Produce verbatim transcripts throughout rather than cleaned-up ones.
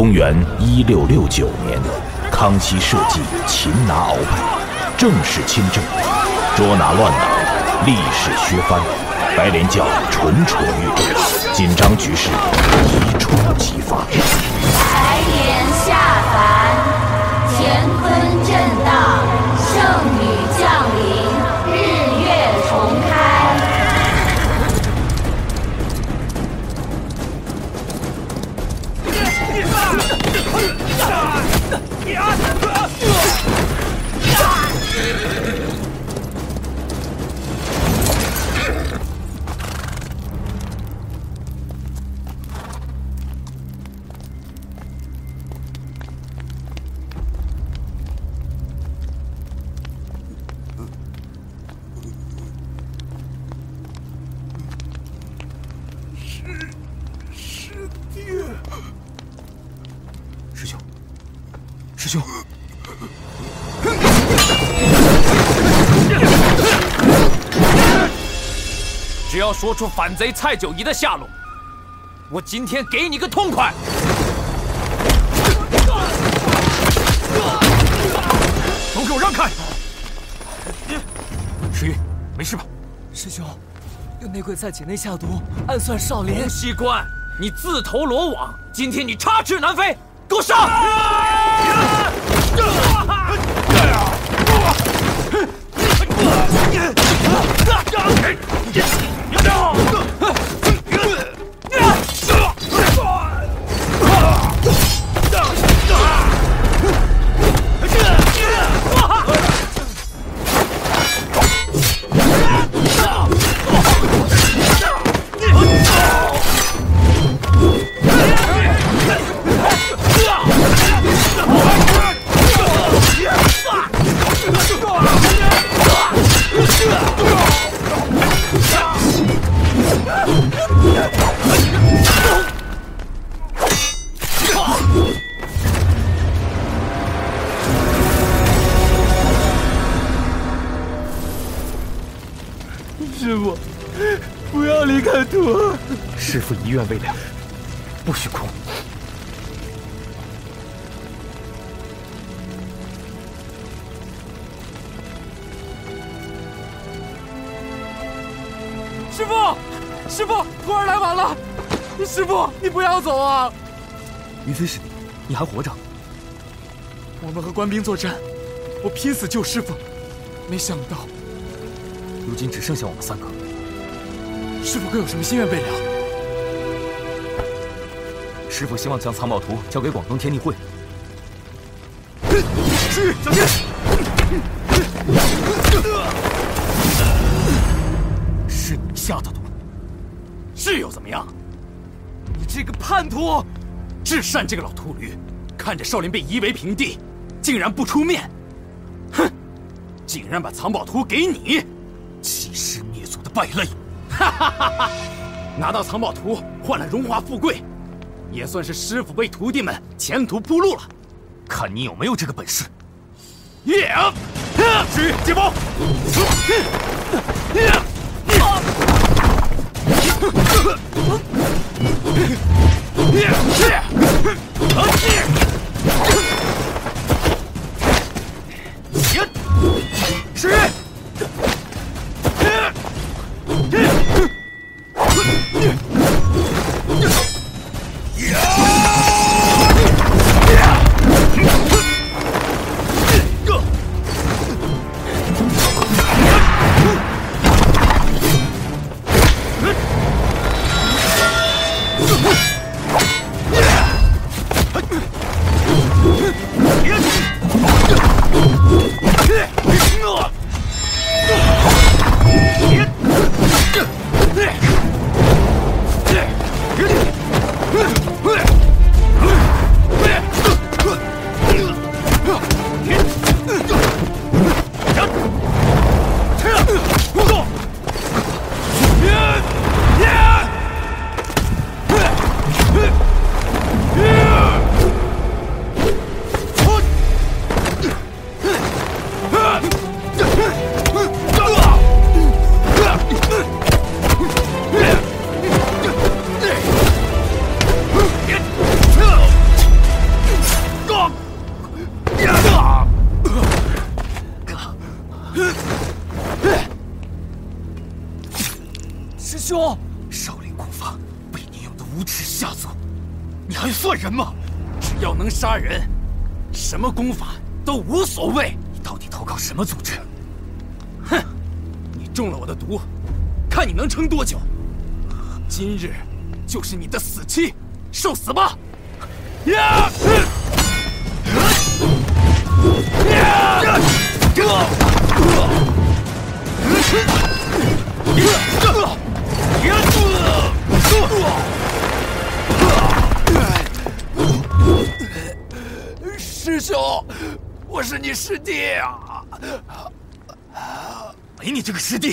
公元一六六九年，康熙设计擒拿鳌拜，正式亲政，捉拿乱党，历史削藩，白莲教蠢蠢欲动，紧张局势一触即发。来年下凡，乾坤震荡，圣女降临，日月重开。只要说出反贼蔡九仪的下落，我今天给你个痛快！都给我让开！石玉，没事吧？师兄，有内鬼在井内下毒，暗算少林。洪熙官，你自投罗网，今天你插翅难飞！给我上！师父，不要离开徒儿！师父遗愿未了，不许哭。师父，师父，徒儿来晚了！师父，你不要走啊！云飞师弟，你还活着？我们和官兵作战，我拼死救师父，没想到。 如今只剩下我们三个，师父各有什么心愿未了？师父希望将藏宝图交给广东天地会。是，小心！是你下的毒，是又怎么样？你这个叛徒！至善这个老秃驴，看着少林被夷为平地，竟然不出面，哼，竟然把藏宝图给你！ 欺师灭祖的败类，哈哈哈哈！拿到藏宝图换了荣华富贵，也算是师傅为徒弟们前途铺路了。看你有没有这个本事！耶！石玉解包。石玉。兄，少林功法被你用的无耻吓走，你还算人吗？只要能杀人，什么功法都无所谓。你到底投靠什么组织？哼，你中了我的毒，看你能撑多久。今日就是你的死期，受死吧！呀！ 师兄，我是你师弟啊！没你这个师弟！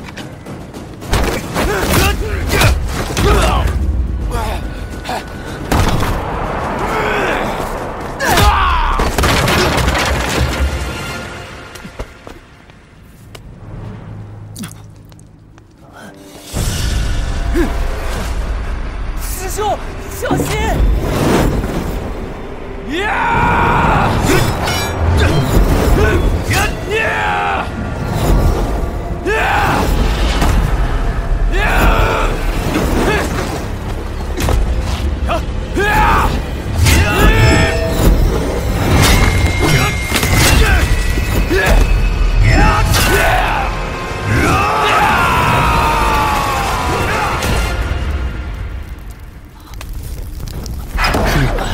师兄，小心！呀！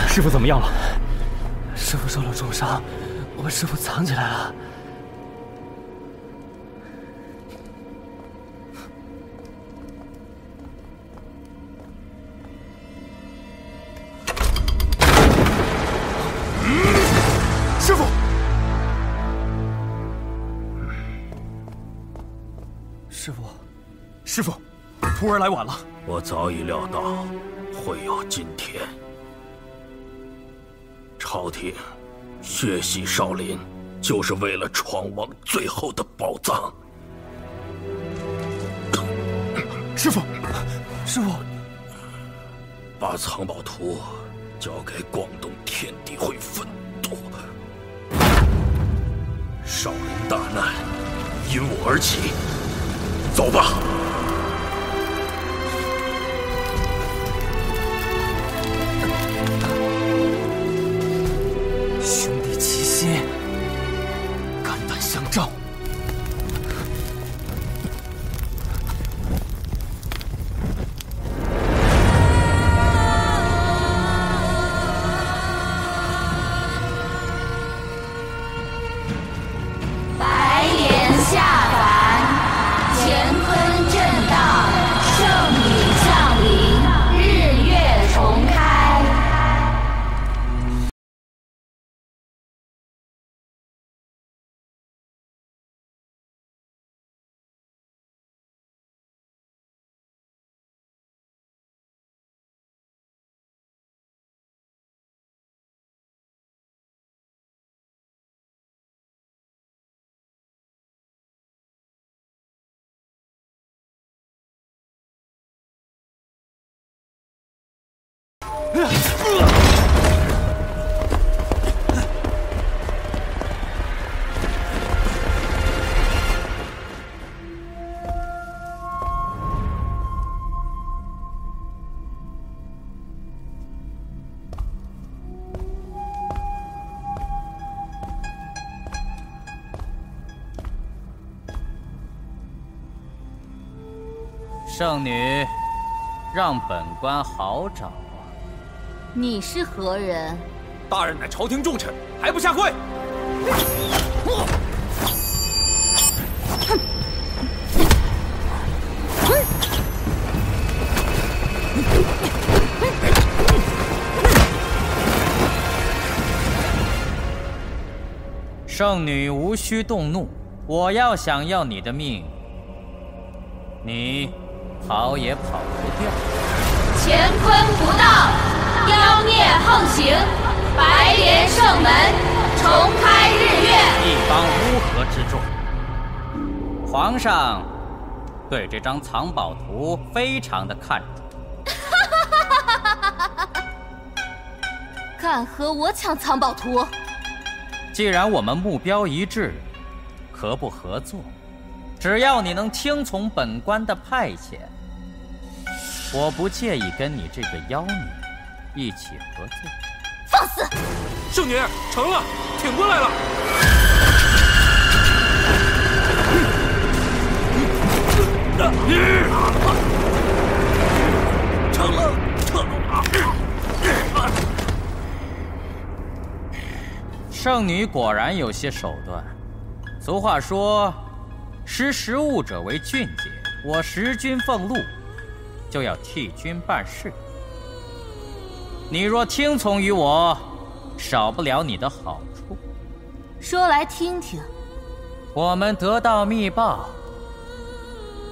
师傅怎么样了？师傅受了重伤，我把师傅藏起来了。师傅，师傅，师傅，徒儿来晚了。我早已料到会有今天。 朝廷血洗少林，就是为了闯王最后的宝藏。师傅，师傅，把藏宝图交给广东天地会分舵。少林大难因我而起，走吧。 圣女，让本官好找。 你是何人？大人乃朝廷重臣，还不下跪！圣女无需动怒，我要想要你的命，你跑也跑不掉。乾坤不到。 妖孽横行，白莲圣门重开日月。一帮乌合之众，皇上对这张藏宝图非常的看重。敢和我抢藏宝图？既然我们目标一致，何不合作？只要你能听从本官的派遣，我不介意跟你这个妖女一起合作。放肆！圣女，成了，挺过来了。 成了，成了！圣女果然有些手段。俗话说，识时务者为俊杰。我识君奉禄，就要替君办事。你若听从于我，少不了你的好处。说来听听。我们得到密报。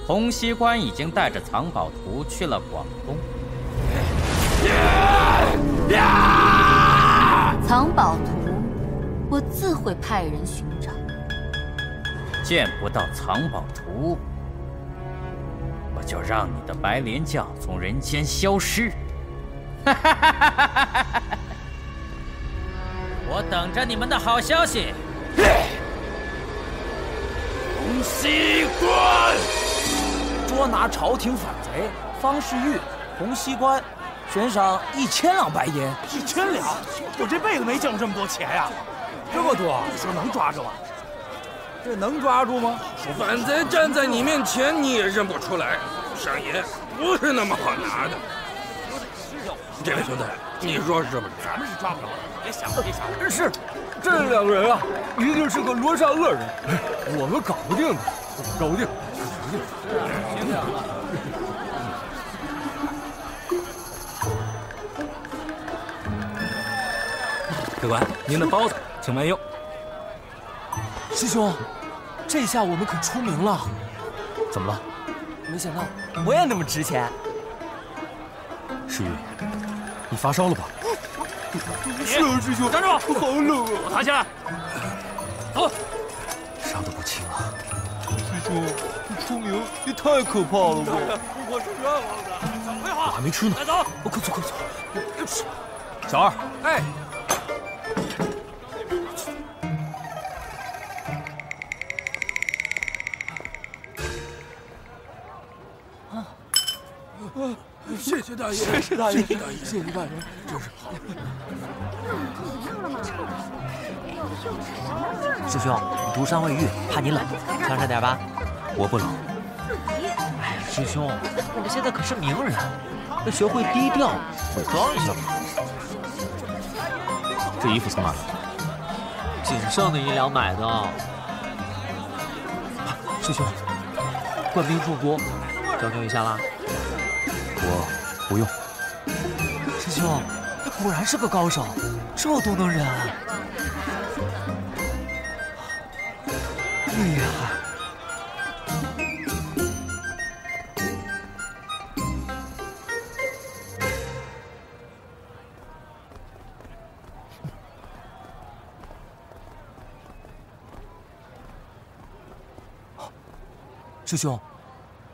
洪熙官已经带着藏宝图去了广东。藏宝图，我自会派人寻找。见不到藏宝图，我就让你的白莲教从人间消失。我等着你们的好消息。洪熙官。 捉拿朝廷反贼方世玉、洪熙官，悬赏一千两白银。一千两？我这辈子没见过这么多钱呀、啊！这么多，你说能抓住吗？这能抓住吗？反贼站在你面前，你也认不出来。上爷不是那么好拿的。这位兄弟，你说是不是？咱们是抓不着的，别想了，别想了。是，这两个人啊，一定是个罗刹恶人，我们搞不定的，搞不定。 客官，您的包子，请慢用。师兄，这下我们可出名了。怎么了？没想到我也那么值钱。世玉，你发烧了吧？是啊，师兄。站住！好冷啊！我爬起来。走。伤得不轻啊。师兄。 出名也太可怕了吧！我是冤枉的，我还没吃呢。快走！我快走快走！小二，哎，啊！谢谢大爷，谢谢大爷，谢谢大爷，谢谢大爷，真是好。师兄，毒伤未愈，怕你冷，强着点吧。 我不冷，哎，师兄，我们现在可是名人，要学会低调，伪装一下嘛。这衣服从哪来的？仅剩的银两买的。啊，师兄，官兵众多，将就一下啦。我不用。师兄，你果然是个高手，这都能忍，厉害。 师兄，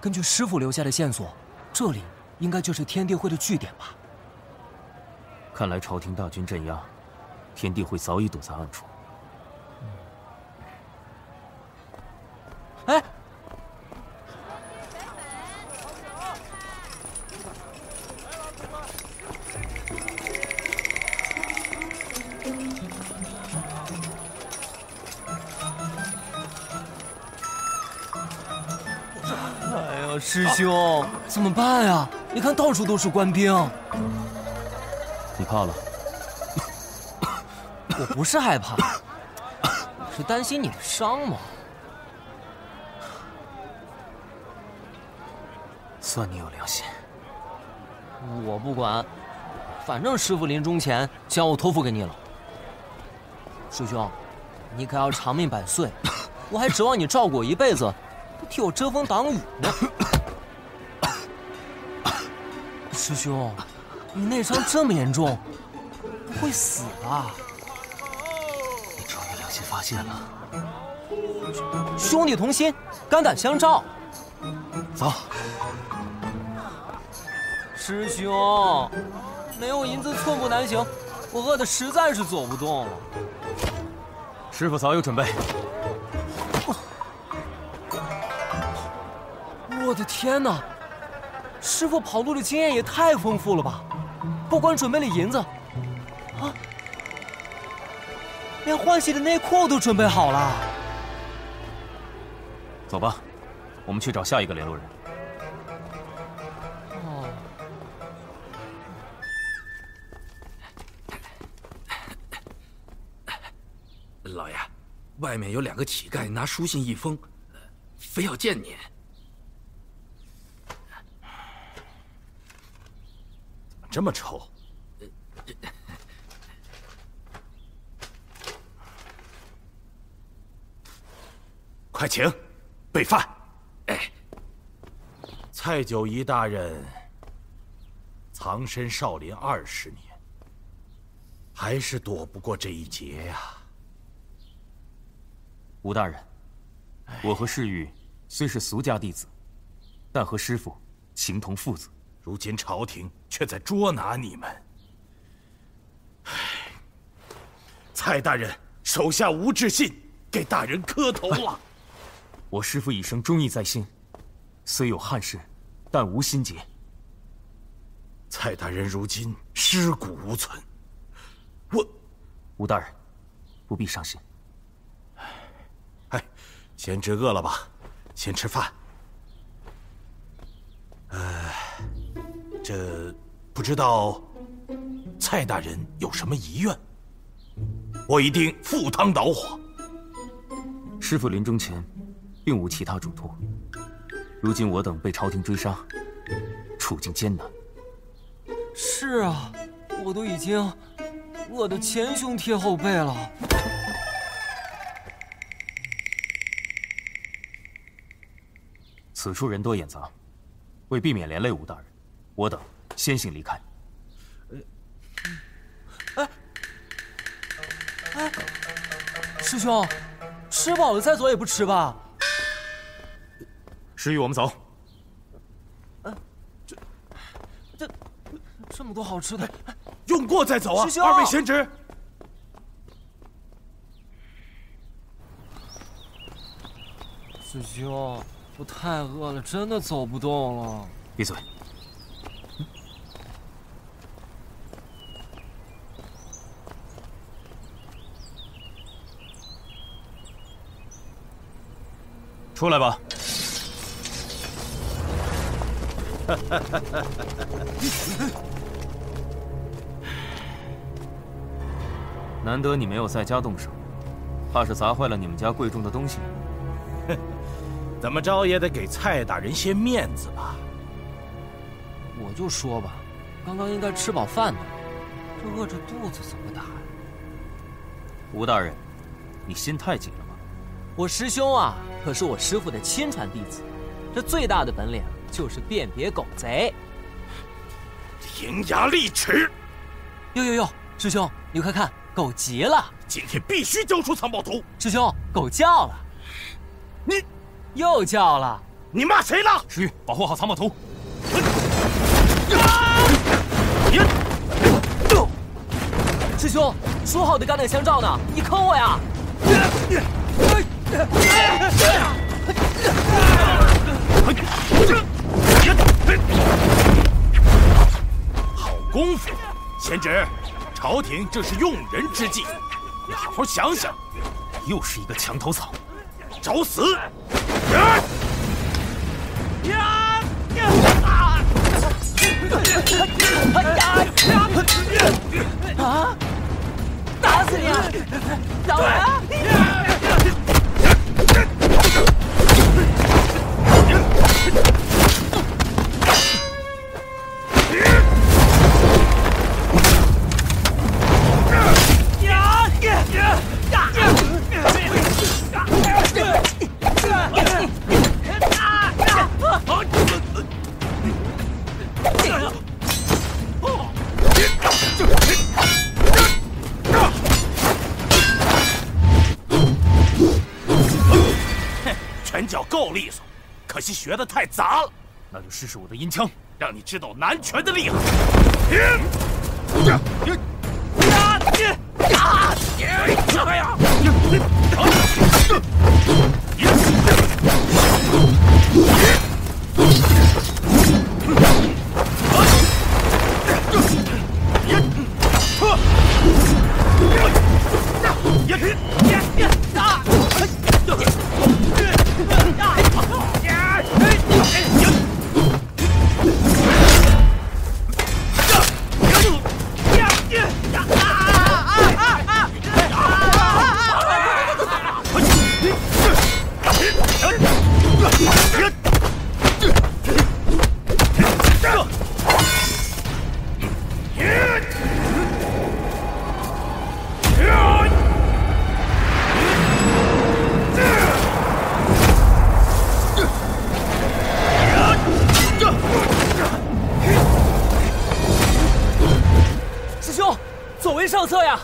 根据师傅留下的线索，这里应该就是天地会的据点吧？看来朝廷大军镇压，天地会早已躲在暗处。哎，师兄，怎么办呀？你看到处都是官兵，你怕了？我不是害怕，是担心你的伤嘛。算你有良心。我不管，反正师傅临终前将我托付给你了。师兄，你可要长命百岁，我还指望你照顾我一辈子，替我遮风挡雨呢。 师兄，你内伤这么严重，不会死吧？你终于良心发现了，兄弟同心，肝胆相照。走。师兄，没有银子寸步难行，我饿得实在是走不动了。师傅早有准备。我的天哪，师傅跑路的经验也太丰富了吧！不光准备了银子，啊，连换洗的内裤都准备好了。走吧。 我们去找下一个联络人。哦，老爷，外面有两个乞丐拿书信一封，非要见您。怎么这么臭？快请，备饭。 蔡九仪大人藏身少林二十年，还是躲不过这一劫呀、啊。吴大人，我和世玉虽是俗家弟子，但和师父情同父子。如今朝廷却在捉拿你们。唉，蔡大人，手下吴志信给大人磕头了。我师父一生忠义在心，虽有憾事。 但无心结。蔡大人如今尸骨无存，我，吴大人，不必伤心。哎，贤侄饿了吧？先吃饭。呃，这不知道蔡大人有什么遗愿，我一定赴汤蹈火。师父临终前，并无其他嘱托。 如今我等被朝廷追杀，处境艰难。是啊，我都已经饿得前胸贴后背了。此处人多眼杂，为避免连累吴大人，我等先行离开。哎，哎，师兄，吃饱了再走也不迟吧？ 石宇，我们走。嗯、啊，这、这、这么多好吃的，用过再走啊！师兄，二位贤侄。师兄，我太饿了，真的走不动了。闭嘴。嗯、出来吧。 难得你没有在家动手，怕是砸坏了你们家贵重的东西。哼，怎么着也得给蔡大人些面子吧。我就说吧，刚刚应该吃饱饭的，这饿着肚子怎么打呀？吴大人，你心太紧了吧？我师兄啊，可是我师父的亲传弟子，这最大的本领。 就是辨别狗贼，伶牙俐齿。呦呦呦，师兄，你快看，狗急了！今天必须交出藏宝图。师兄，狗叫了。你又叫了。你骂谁了？石玉，保护好藏宝图。师兄，说好的肝胆相照呢，你坑我呀！ 好功夫，贤侄，朝廷正是用人之际，你好好想想。又是一个墙头草，找死！啊！打死你啊！饶人啊！ 拳脚够利索，可惜学的太杂了。那就试试我的银枪，让你知道南拳的厉害。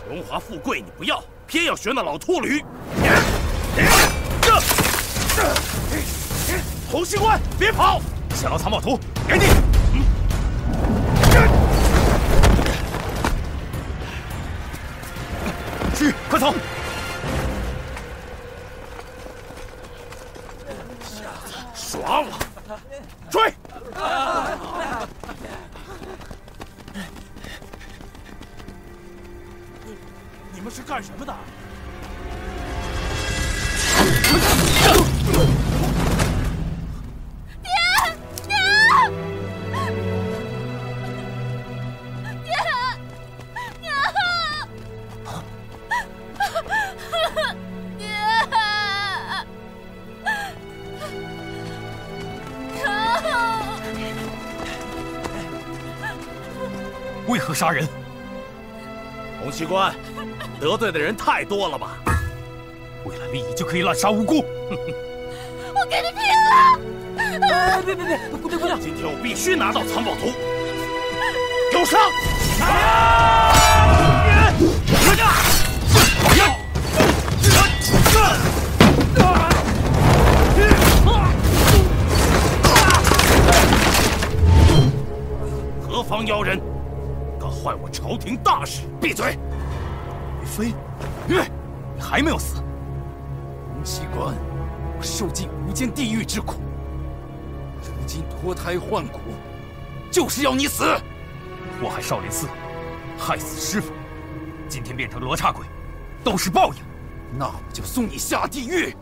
荣华富贵你不要，偏要学那老秃驴。洪熙官，别跑！想要藏宝图，给你。嗯、是，快走！耍我！追！你们是干什么的？爹，爹，爹，爹，啊！爹，为何杀人？洪熙官。 得罪的人太多了吧？为了利益就可以滥杀无辜！我跟你拼了！哎，别别别，姑娘姑娘！今天我必须拿到藏宝图！给我上！何方妖人？敢坏我朝廷大事！闭嘴！ 飞，你还没有死！洪熙官，我受尽无间地狱之苦，如今脱胎换骨，就是要你死！祸害少林寺，害死师傅，今天变成罗刹鬼，都是报应。那我就送你下地狱！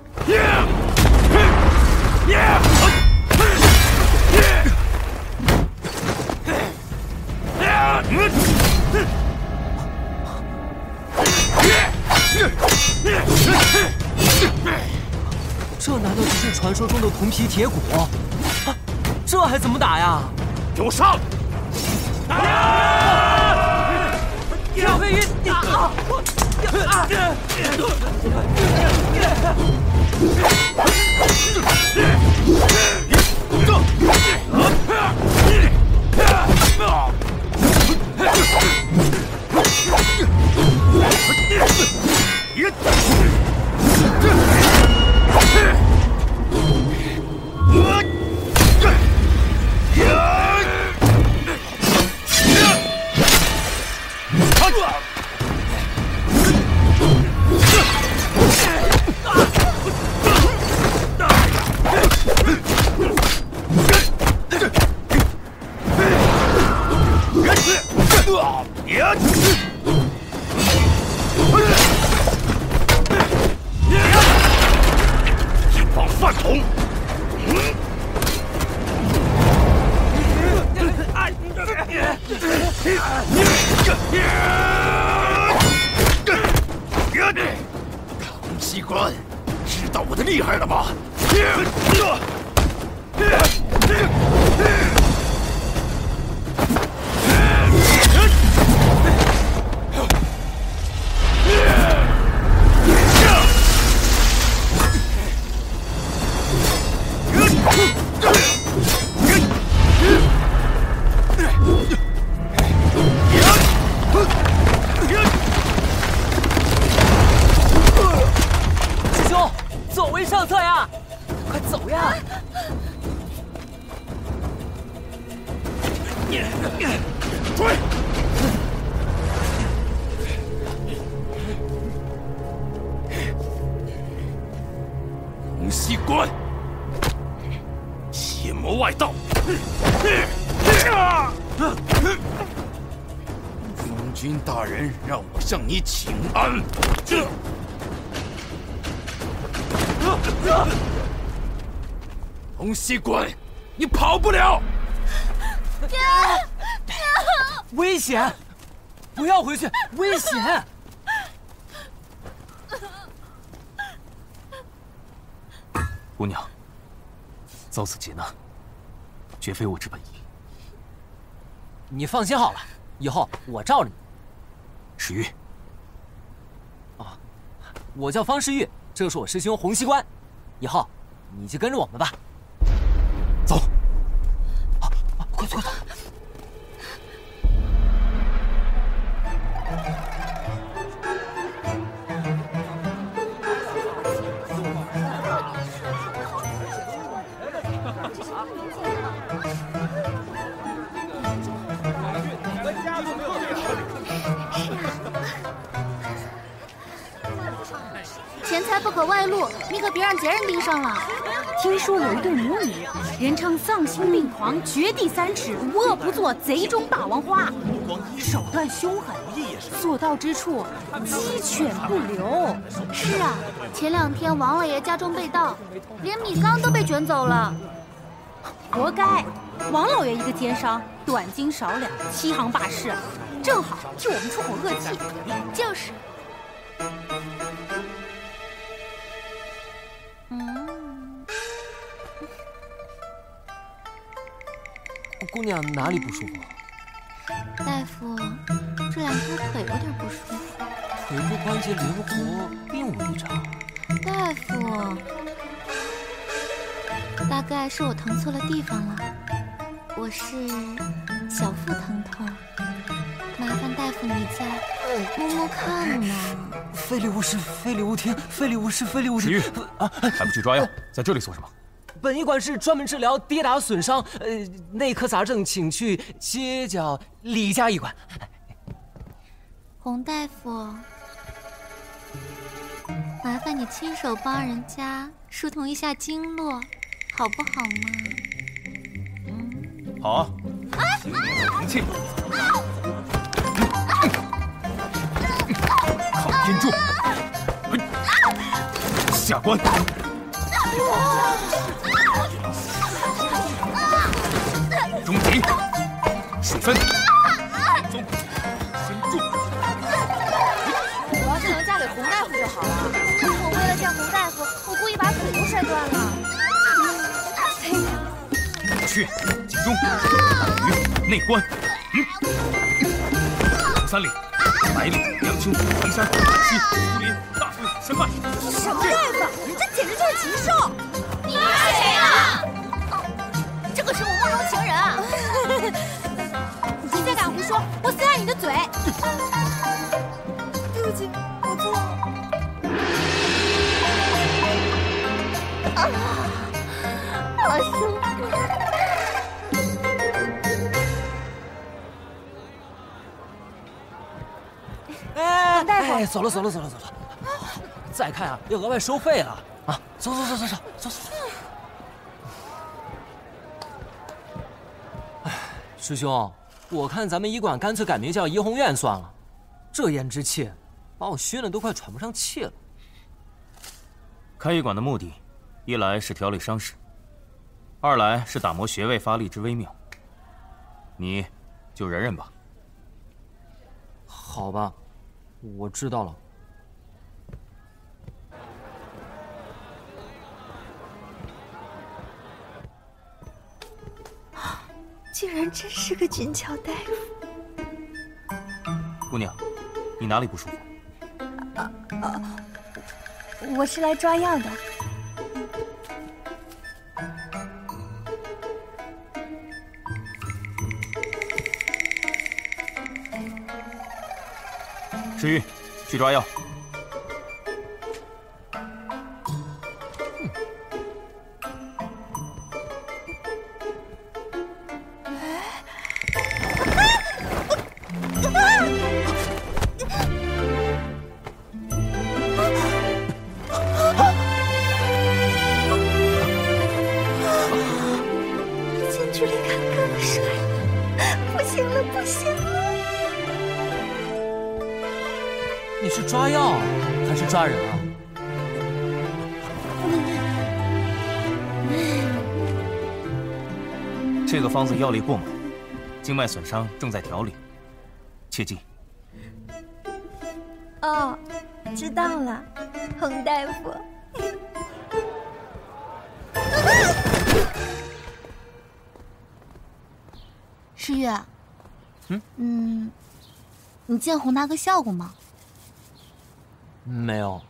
这难道就是传说中的铜皮铁骨？啊，这还怎么打呀？给我上！打呀！小飞鱼，打！师兄，走为上策呀！快走呀！追！红丝滚！邪魔外道！公君大人让我向你请安。这。 红溪滚！你跑不了！娘娘，危险！不要回去！危险！姑娘，遭此劫难，绝非我之本意。你放心好了，以后我罩着你。世玉。啊，我叫方世玉。 这是我师兄洪熙官，以后你就跟着我们吧。走，啊啊，快走快走！不可外露，你可别让别人盯上了。听说有一对母女，人称丧心病狂、掘地三尺、无恶不作、贼中霸王花，手段凶狠，所到之处鸡犬不留。是啊，前两天王老爷家中被盗，连米缸都被卷走了，活该。王老爷一个奸商，短斤少两，欺行霸市，正好替我们出口恶气。就是。 姑娘哪里不舒服？大夫，这两条腿有点不舒服。腿部关节灵活，并无异常。大夫，大概是我疼错了地方了。我是小腹疼痛，麻烦大夫你再摸摸看嘛。非礼勿视，非礼勿听，非礼勿视，非礼勿听。啊，还不去抓药，在这里做什么？ 本医馆是专门治疗跌打损伤、呃内科杂症，请去街角李家医馆。洪大夫，麻烦你亲手帮人家疏通一下经络，好不好嘛？嗯，好啊。平气。靠天柱，下官。 中极，水分，中，身柱。我要是能嫁给洪大夫就好了。我为了见洪大夫，我故意把腿都摔断了。去，井中，鱼，内关，嗯，三里，百里，阳丘，衡山，西，竹林，大隋，神脉。什么大夫？这简直就是禽兽！你骂谁啊？ 这是我梦中情人啊！你再敢胡说，我撕烂你的嘴！对不起，我错了。啊，好凶！哎，大夫，哎，走了，走了，走了，走了。再看啊，要额外收费了啊！走走走走走走走。 师兄，我看咱们医馆干脆改名叫怡红院算了，这炎之气把我熏得都快喘不上气了。开医馆的目的，一来是调理伤势，二来是打磨穴位发力之微妙。你就忍忍吧。好吧，我知道了。 竟然真是个俊俏大夫！姑娘，你哪里不舒服？啊啊！我是来抓药的。石玉，去抓药。你是抓药还是抓人啊？这个方子药力过猛，经脉损伤正在调理，切记。哦，知道了，洪大夫。诗月，嗯嗯，你见洪大哥笑过吗？ 没有。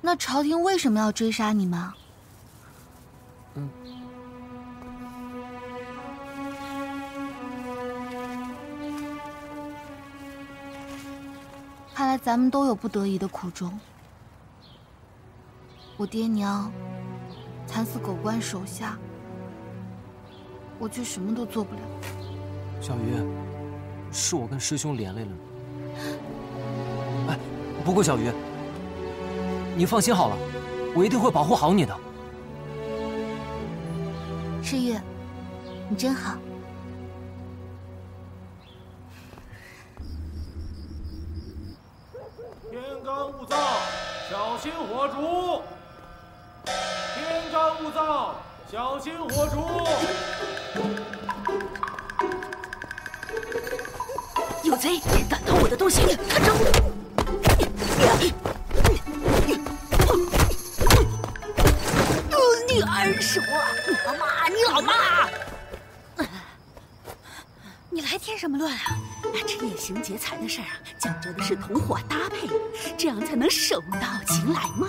那朝廷为什么要追杀你们？嗯。看来咱们都有不得已的苦衷。我爹娘惨死狗官手下，我却什么都做不了。小鱼，是我跟师兄连累了你。 不过小鱼，你放心好了，我一定会保护好你的。诗月，你真好。天干物燥，小心火烛。天干物燥，小心火烛。有贼，敢偷我的东西，看招！ 你二叔，你老妈，你老妈，你来添什么乱啊？这夜行劫财的事啊，讲究的是同伙搭配，这样才能手到擒来嘛。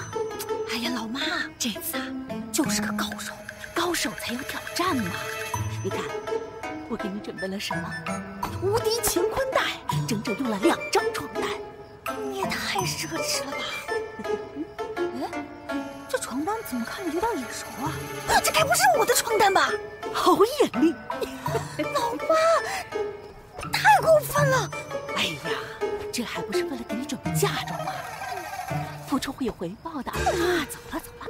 哎呀，老妈，这次啊，就是个高手，高手才有挑战嘛。你看，我给你准备了什么？无敌乾坤袋，整整用了两张床单。 你也太奢侈了吧！哎，这床单怎么看着有点眼熟啊？这该不是我的床单吧？好眼力！老妈，太过分了！哎呀，这还不是为了给你准备嫁妆吗？付出会有回报的。啊，走了走了。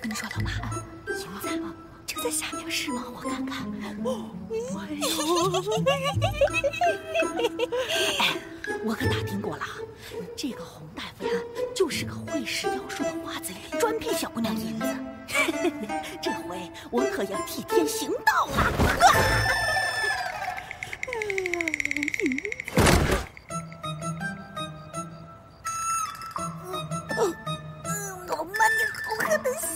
跟你说，老妈，银子就在下面是吗？我看看。哎，我可打听过了，这个洪大夫呀，就是个会使妖术的花贼，专骗小姑娘银子。这回我可要替天行道了！老妈，你好狠的心！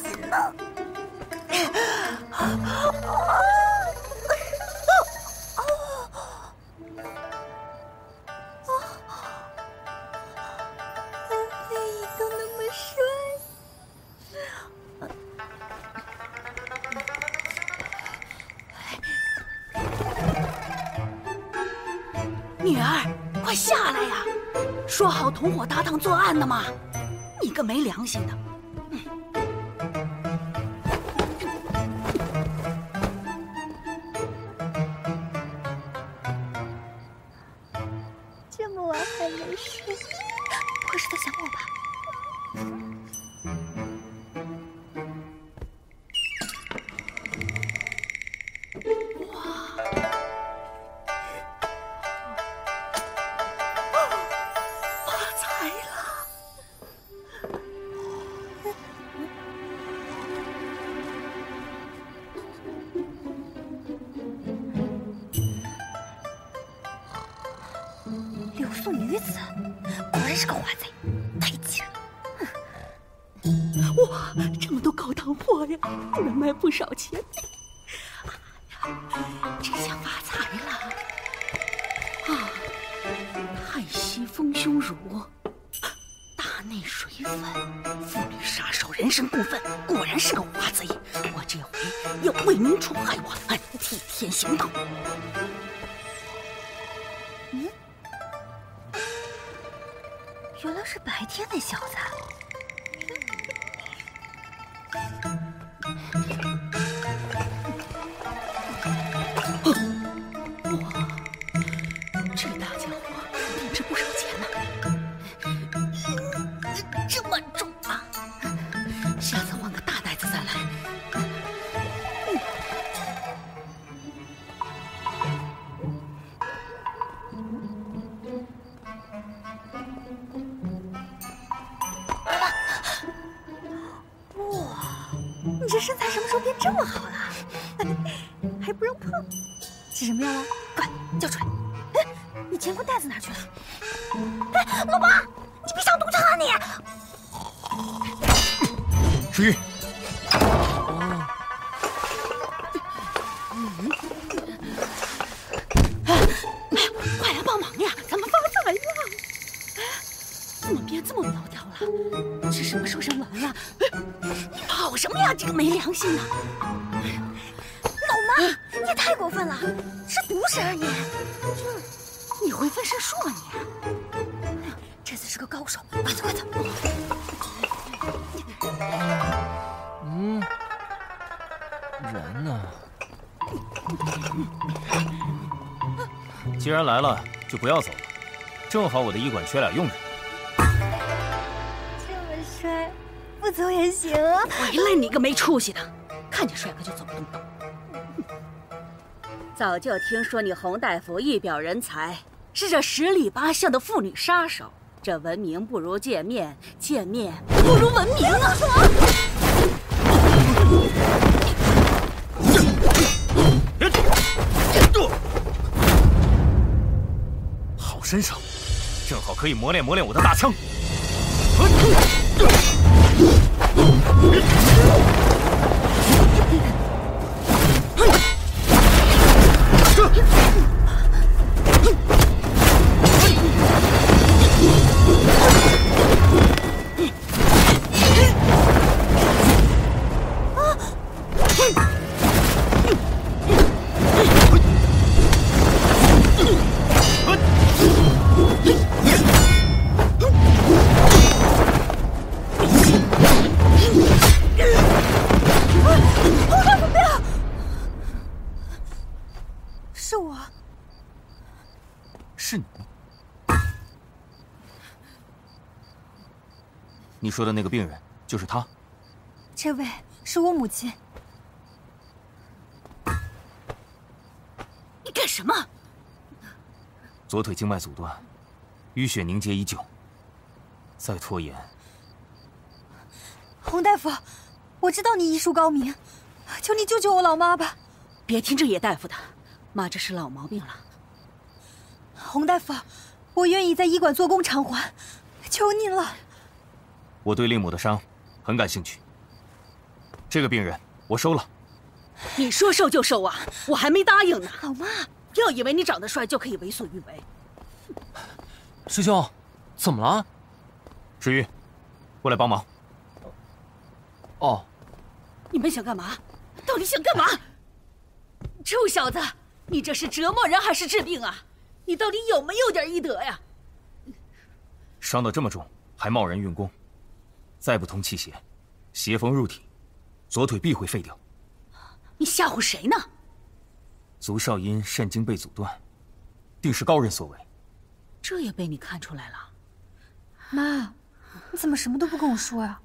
女儿，快下来呀！说好同伙搭档作案的嘛，你个没良心的！ 不少钱，这下发财了！啊，太息丰胸乳，大内水粉，妇女杀手人神共愤，果然是个花贼。我这回要为民除害，我替天行道。嗯，原来是白天那小子。 这么重啊！这身材什么时候变这么好了？还不让碰？是什么样啊？快叫出来！哎，你乾坤袋子哪去了？哎，老爸，你别上赌场啊你！淑玉。 这个没良心的，老妈，你也太过分了！是毒蛇啊你！你会分身术啊你！这次是个高手，快走快走！嗯，人呢？既然来了，就不要走了，正好我的医馆缺俩用人。 不走也行，回来你个没出息的，看见帅哥就走不动道。早就听说你洪大夫一表人才，是这十里八乡的妇女杀手。这文明不如见面，见面不如文明啊！好身手，正好可以磨练磨练我的大枪。 你说的那个病人就是他，这位是我母亲。你干什么？左腿静脉阻断，淤血凝结已久，再拖延。洪大夫，我知道你医术高明，求你救救我老妈吧！别听这野大夫的，妈这是老毛病了。洪大夫，我愿意在医馆做工偿还，求您了。 我对令母的伤很感兴趣，这个病人我收了。你说收就收啊，我还没答应呢。老妈，不要以为你长得帅就可以为所欲为。师兄，怎么了？石玉，过来帮忙。哦，你们想干嘛？到底想干嘛？臭小子，你这是折磨人还是治病啊？你到底有没有点医德呀？伤得这么重，还贸然运功。 再不通气血，邪风入体，左腿必会废掉。你吓唬谁呢？足少阴肾经被阻断，定是高人所为。这也被你看出来了，妈，你怎么什么都不跟我说呀、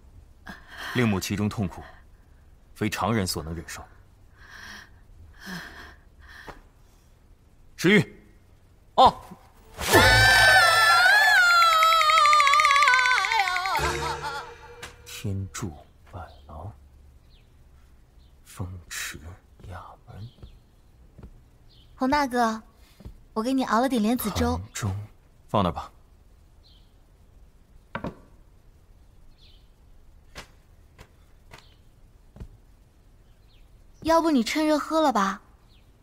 啊？令母其中痛苦，非常人所能忍受。石玉，哦。啊 天柱百牢，风池亚门。洪大哥，我给你熬了点莲子粥。粥，放那儿吧。要不你趁热喝了吧，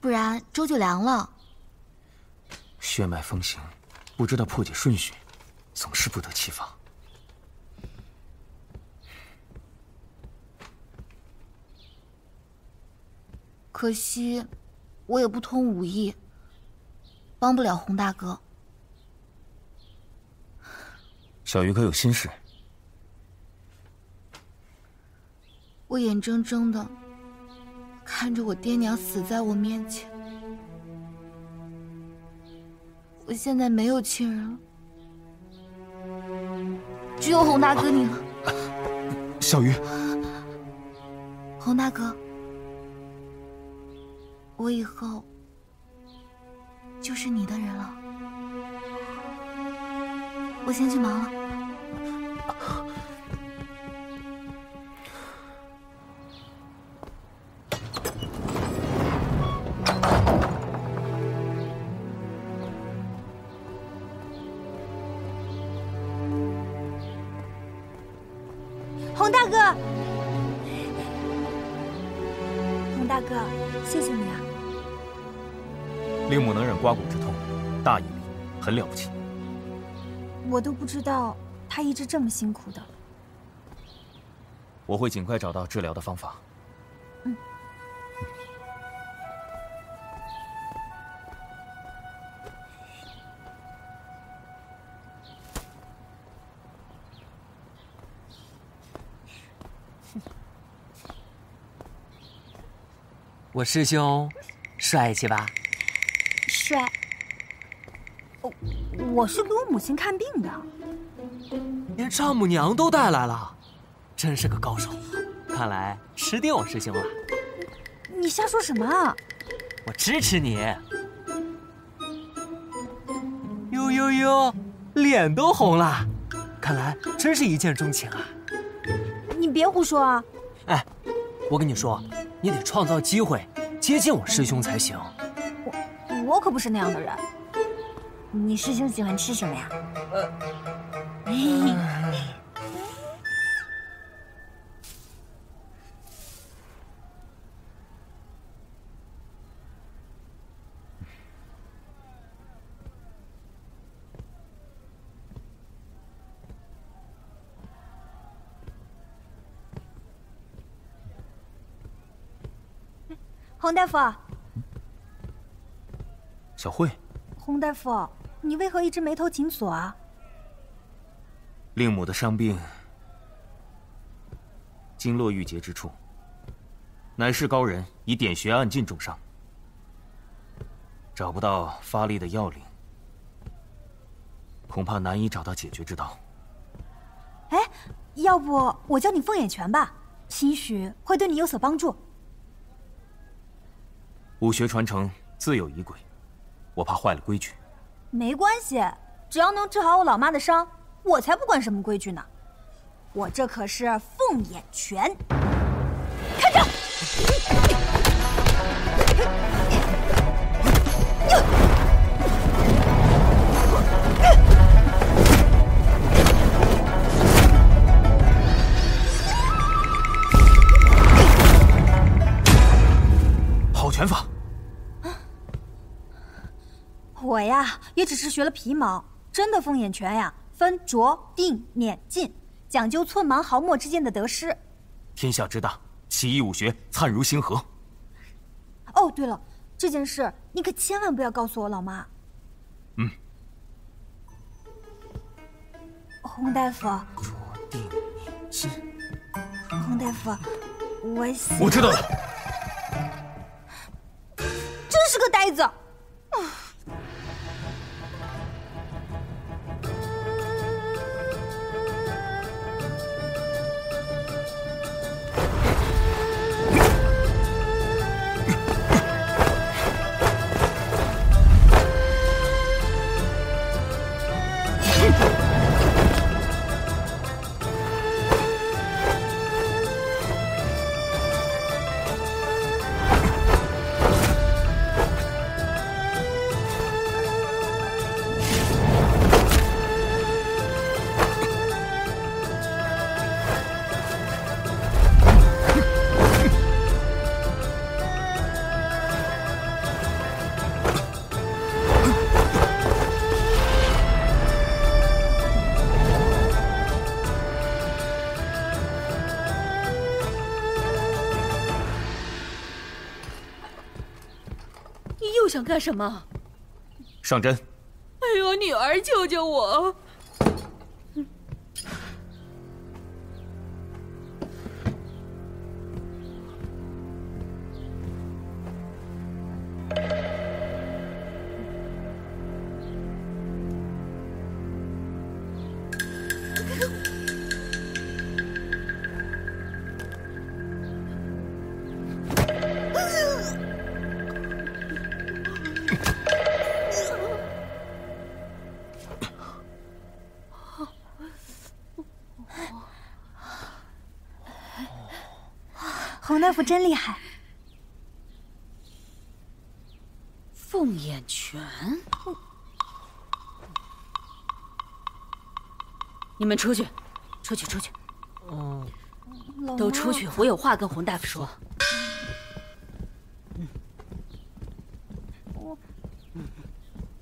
不然粥就凉了。血脉风行，不知道破解顺序，总是不得其法。 可惜，我也不通武艺，帮不了洪大哥。小鱼可有心事？我眼睁睁的看着我爹娘死在我面前，我现在没有亲人了，只有洪大哥你了。啊啊、小鱼，洪大哥。 我以后就是你的人了，我先去忙了。孔大哥，孔大哥，谢谢你啊！令母能忍刮骨之痛，大义力，很了不起。我都不知道她一直这么辛苦的。我会尽快找到治疗的方法。嗯。 我师兄，帅气吧？帅。我我是给我母亲看病的。连丈母娘都带来了，真是个高手啊！看来吃定我师兄了。你瞎说什么啊？我支持你。呦呦呦，脸都红了，看来真是一见钟情啊！你别胡说啊！哎，我跟你说。 你得创造机会接近我师兄才行。我我可不是那样的人。你师兄喜欢吃什么呀？呃。洪大夫，小慧。洪大夫，你为何一直眉头紧锁啊？令母的伤病，经络郁结之处，乃是高人以点穴按尽重伤，找不到发力的要领，恐怕难以找到解决之道。哎，要不我教你凤眼拳吧，兴许会对你有所帮助。 武学传承自有仪轨，我怕坏了规矩。没关系，只要能治好我老妈的伤，我才不管什么规矩呢。我这可是凤眼拳，开掌！好拳法。 我呀，也只是学了皮毛。真的凤眼拳呀，分着、定、捻、进，讲究寸芒毫末之间的得失。天下之大，奇异武学灿如星河。哦，对了，这件事你可千万不要告诉我老妈。嗯。洪大夫。着、定、捻、进。洪大夫，我我知道了。真是个呆子。啊。 想干什么？上针！哎呦，女儿，救救我！大夫真厉害！凤眼拳，你们出去，出去，出去！哦，老王，都出去，我有话跟洪大夫说。嗯，我，嗯，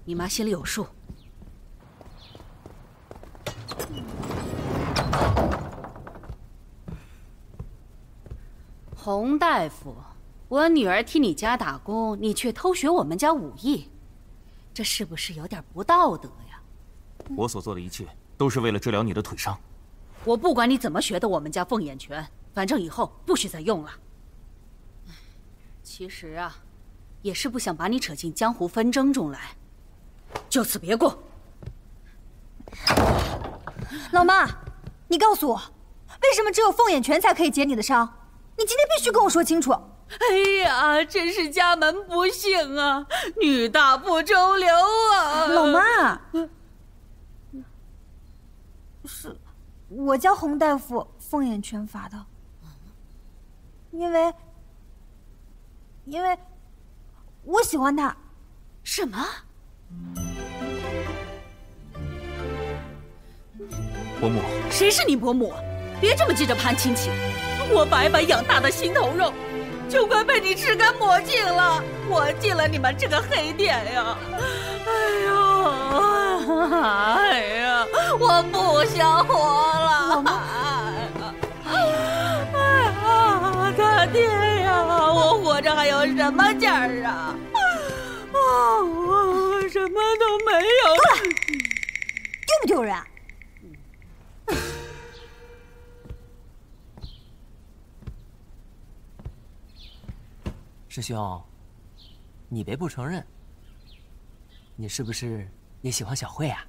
你妈心里有数。 洪大夫，我女儿替你家打工，你却偷学我们家武艺，这是不是有点不道德呀？我所做的一切都是为了治疗你的腿伤。我不管你怎么学的我们家凤眼拳，反正以后不许再用了。其实啊，也是不想把你扯进江湖纷争中来，就此别过。老妈，你告诉我，为什么只有凤眼拳才可以解你的伤？ 你今天必须跟我说清楚！哎呀，真是家门不幸啊，女大不周流啊！老妈，是我教洪大夫凤眼拳法的，因为因为我喜欢他。什么？伯母？谁是你伯母？别这么急着攀亲戚。 我白白养大的心头肉，就快被你吃干抹净了！我进了你们这个黑店呀！哎呦，哎呀，我不想活了！老妈，哎呀，大爹呀，我活着还有什么劲儿啊？啊，我什么都没有！够了，丢不丢人啊？ 师兄，你别不承认，你是不是也喜欢小慧啊？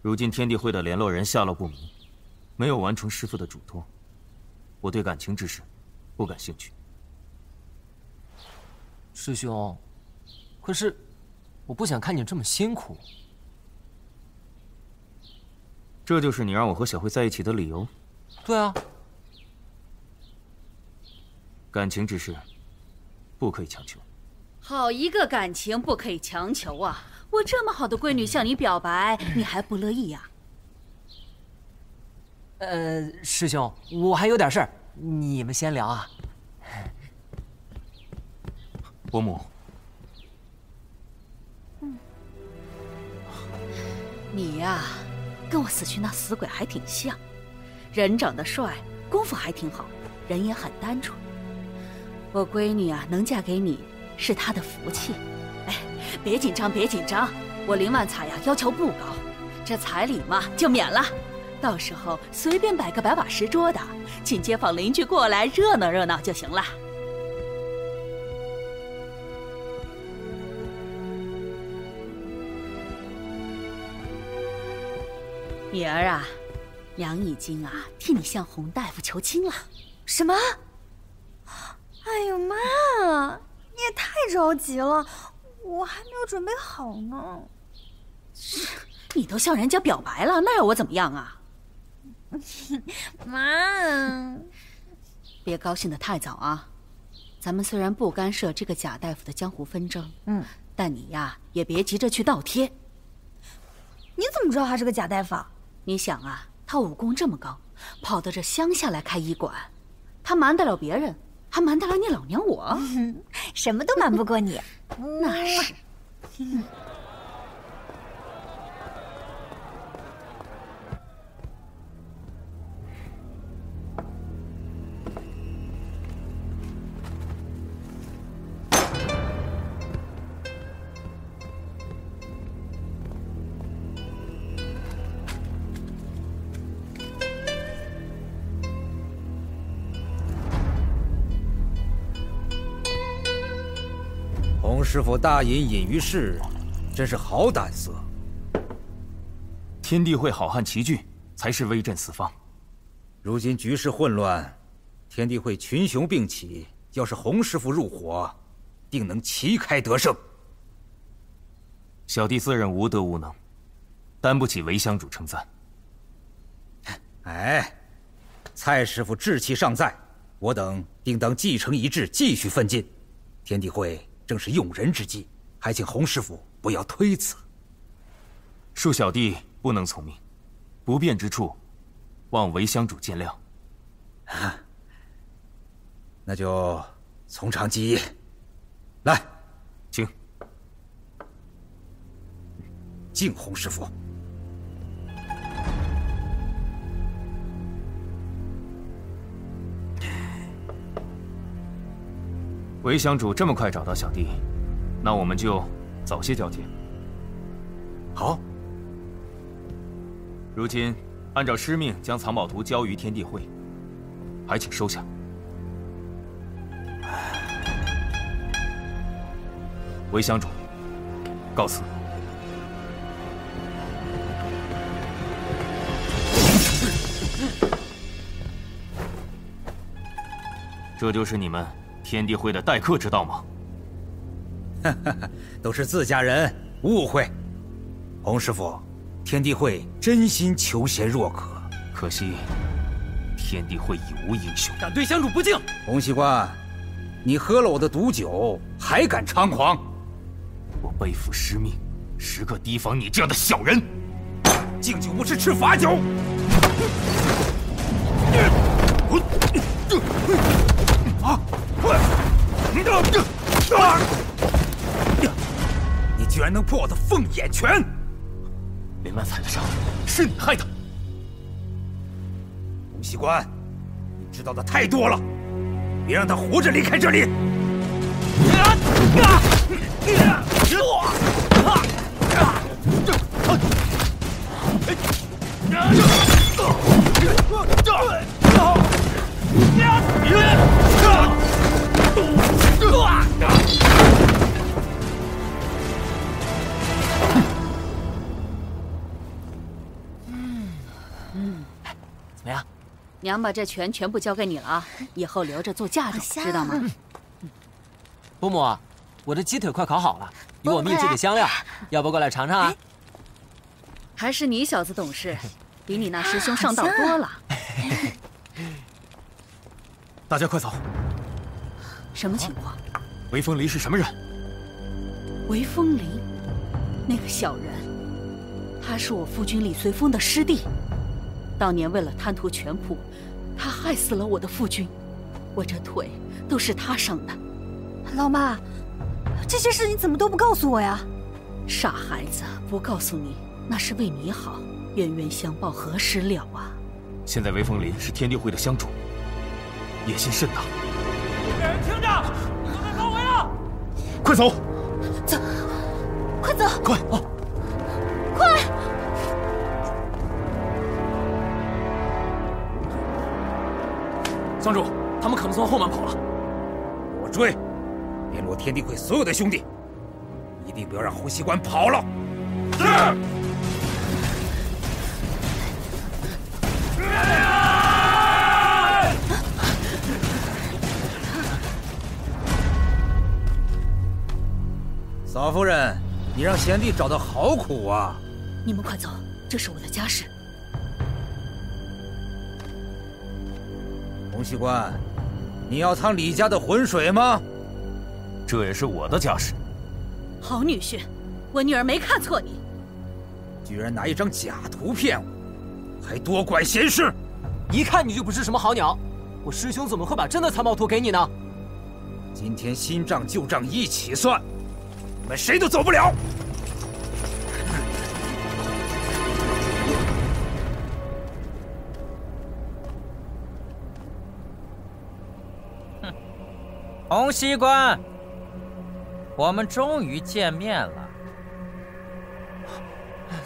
如今天地会的联络人下落不明，没有完成师父的嘱托，我对感情之事不感兴趣。师兄，可是我不想看你这么辛苦。这就是你让我和小慧在一起的理由？对啊，感情之事。 不可以强求，好一个感情不可以强求啊！我这么好的闺女向你表白，你还不乐意呀？呃，师兄，我还有点事儿，你们先聊啊。伯母，嗯，你呀，跟我死去那死鬼还挺像，人长得帅，功夫还挺好，人也很单纯。 我闺女啊，能嫁给你是她的福气。哎，别紧张，别紧张，我林万彩呀要求不高，这彩礼嘛就免了，到时候随便摆个摆把石桌的，请街坊邻居过来热闹热闹就行了。女儿啊，娘已经啊替你向洪大夫求亲了。什么？ 哎呦妈，你也太着急了，我还没有准备好呢。你都向人家表白了，那要我怎么样啊？妈，别高兴得太早啊。咱们虽然不干涉这个贾大夫的江湖纷争，嗯，但你呀也别急着去倒贴。你怎么知道他是个贾大夫？你想啊，他武功这么高，跑到这乡下来开医馆，他瞒得了别人？ 还瞒得了你老娘我，什么都瞒不过你。那是。师傅大隐隐于市，真是好胆色。天地会好汉齐聚，才是威震四方。如今局势混乱，天地会群雄并起，要是洪师傅入伙，定能旗开得胜。小弟自认无德无能，担不起韦乡主称赞。哎，蔡师傅志气尚在，我等定当继承遗志，继续奋进。天地会。 正是用人之际，还请洪师傅不要推辞。恕小弟不能从命，不便之处，望韦乡主见谅。啊，那就从长计议。来，请敬洪师傅。 韦乡主这么快找到小弟，那我们就早些交接。好。如今按照师命将藏宝图交于天地会，还请收下。韦乡主，告辞。 这就是你们天地会的待客之道吗？哈哈，都是自家人，误会。洪师傅，天地会真心求贤若渴，可惜天地会已无英雄。敢对乡主不敬！洪西关，你喝了我的毒酒，还敢猖狂！我背负师命，时刻提防你这样的小人。敬酒不吃吃罚酒。啊！你居然能破我的凤眼拳！林曼踩了伤，是你害的。洪西关，你知道的太多了，别让他活着离开这里！怎么样？娘把这拳全部交给你了啊，以后留着做嫁妆，知道吗？伯母，我的鸡腿快烤好了，有我秘制的香料，要不过来尝尝啊？还是你小子懂事，比你那师兄上道多了。大家快走！ 什么情况？韦风林是什么人？韦风林，那个小人，他是我夫君李随风的师弟。当年为了贪图权谱，他害死了我的夫君，我这腿都是他伤的。老妈，这些事你怎么都不告诉我呀？傻孩子，不告诉你那是为你好，冤冤相报何时了啊！现在韦风林是天地会的乡主，野心甚大。 给人听着！都被包围了，快走！走，快走！快啊！快！乡主，他们可能从后门跑了，我追，联络天地会所有的兄弟，一定不要让洪西关跑了。是。 老夫人，你让贤弟找的好苦啊！你们快走，这是我的家事。洪西关，你要趟李家的浑水吗？这也是我的家事。好女婿，我女儿没看错你。居然拿一张假图骗我，还多管闲事！一看你就不是什么好鸟。我师兄怎么会把真的藏宝图给你呢？今天新账旧账一起算。 你们谁都走不了！哼，洪西关，我们终于见面了。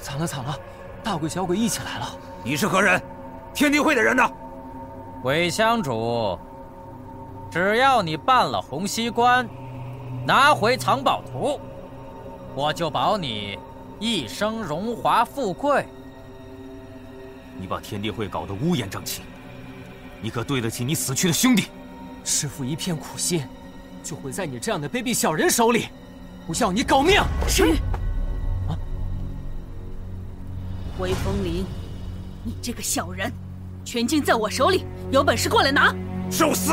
惨了惨了，大鬼小鬼一起来了。你是何人？天地会的人呢？韦乡主，只要你办了洪西关，拿回藏宝图。 我就保你一生荣华富贵。你把天地会搞得乌烟瘴气，你可对得起你死去的兄弟？师父一片苦心，就毁在你这样的卑鄙小人手里，我要你狗命！是。啊！韦风林，你这个小人，全经在我手里，有本事过来拿！受死！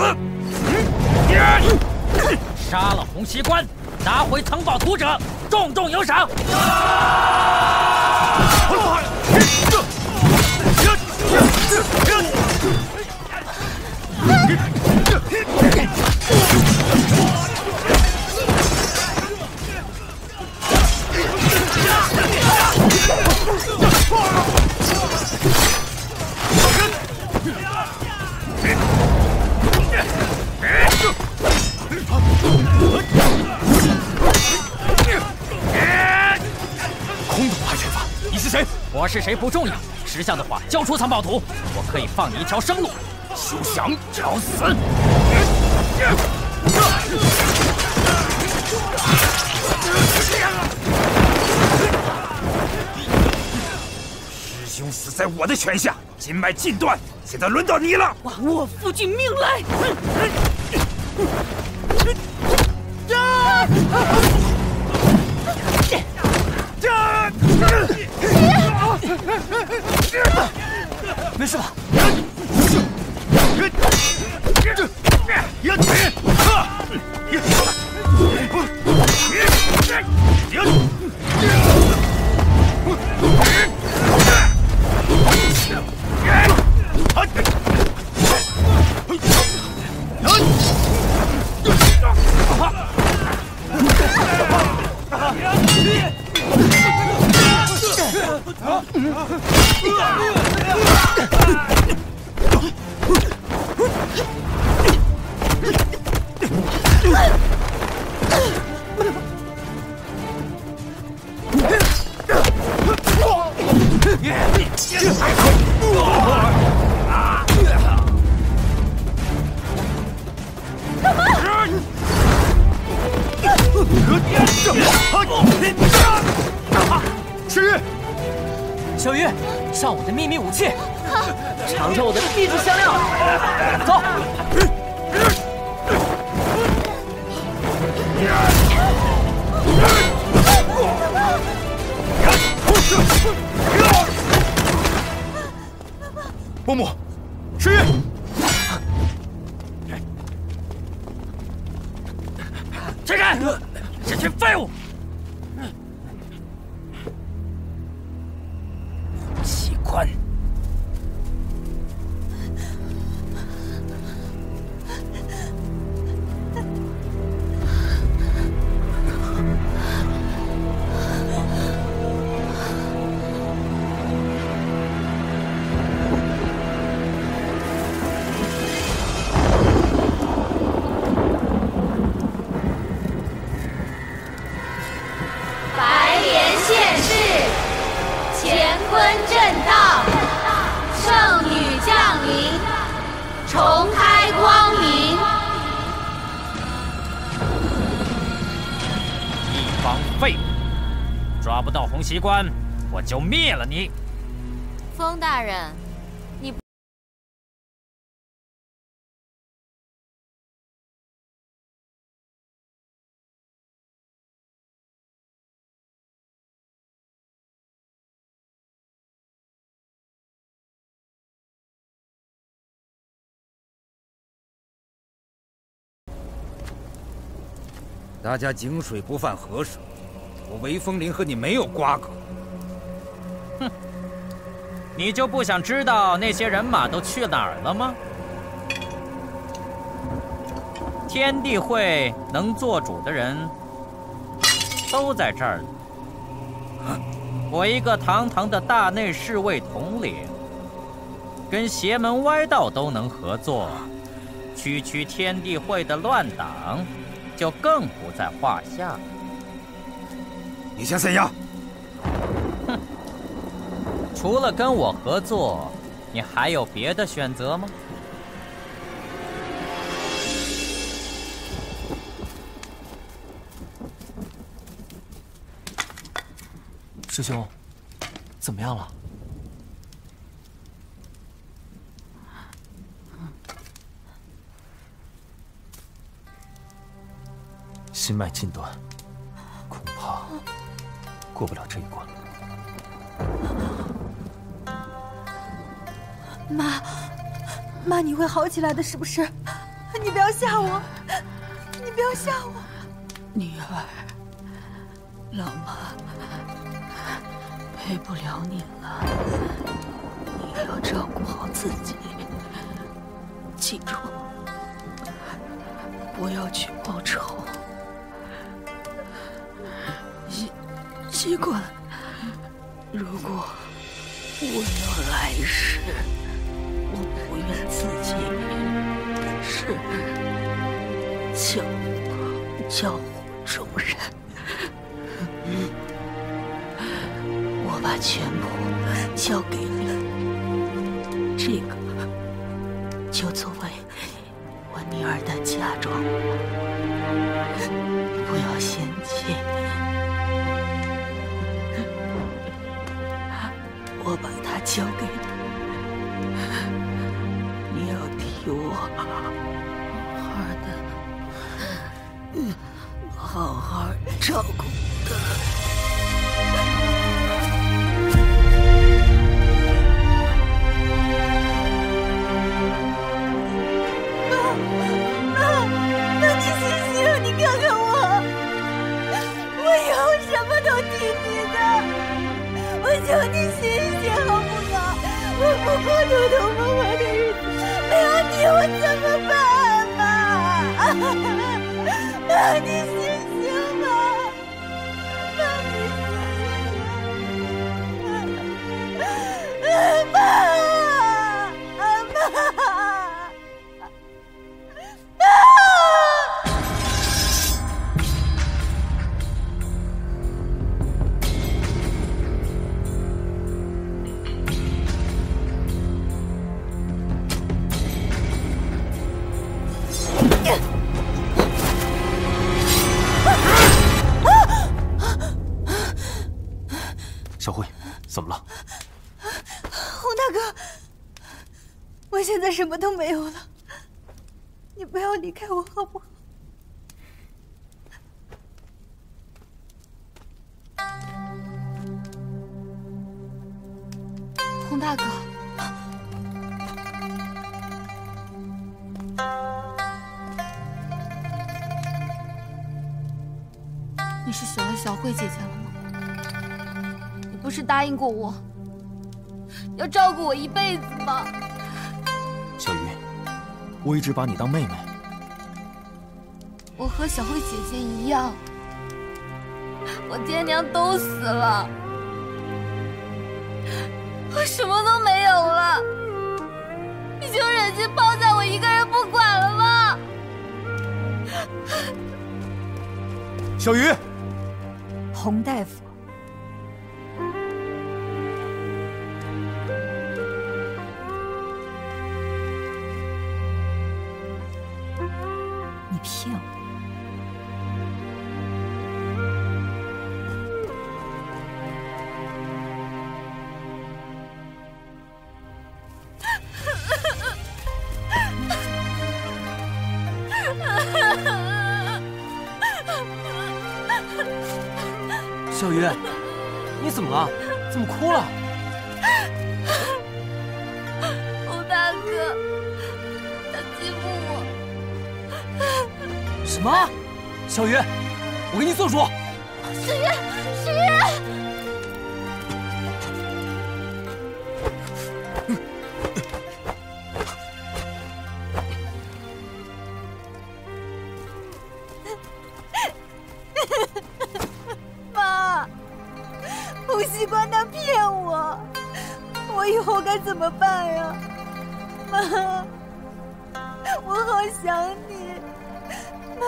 杀了洪西关，拿回藏宝图者。 重重有赏！谁？我是谁不重要，识相的话，交出藏宝图，我可以放你一条生路。休想！找死！师兄死在我的拳下，筋脉尽断，现在轮到你了。枉我父君命来！没事吧？ 奇观，我就灭了你，风大人，你不大家井水不犯河水。 我韦风铃和你没有瓜葛。哼，你就不想知道那些人马都去哪儿了吗？天地会能做主的人都在这儿呢。我一个堂堂的大内侍卫统领，跟邪门歪道都能合作，区区天地会的乱党就更不在话下。 你想怎样？哼！除了跟我合作，你还有别的选择吗？师兄，怎么样了？心脉尽断，恐怕。 过不了这一关。妈，妈，你会好起来的，是不是？你不要吓我，你不要吓我。女儿，老妈陪不了你了，你要照顾好自己。记住，不要去报仇。 习惯。如果我有来世，我不愿自己是教教化众人。我把把全部交给了这个，就作为我女儿的嫁妆，不要嫌弃。我把它交给你，你要替我好好的，好好照顾她。 求你醒醒好不好？我不孤独的不会的日子，没有你我怎么办吧？求你醒醒吧，爸，爸，爸，爸，爸，什么都没有了，你不要离开我好不好？洪大哥，你是选了小慧姐姐了吗？你不是答应过我，要照顾我一辈子吗？ 小鱼，我一直把你当妹妹。我和小慧姐姐一样，我爹娘都死了，我什么都没有了，你就忍心抛下我一个人不管了吗？小鱼，洪大夫。 小鱼，你怎么了？怎么哭了？洪大哥，他欺负我。什么？小鱼，我给你做主。小鱼，小鱼。胡西瓜他骗我，我以后该怎么办呀？妈，我好想你，妈！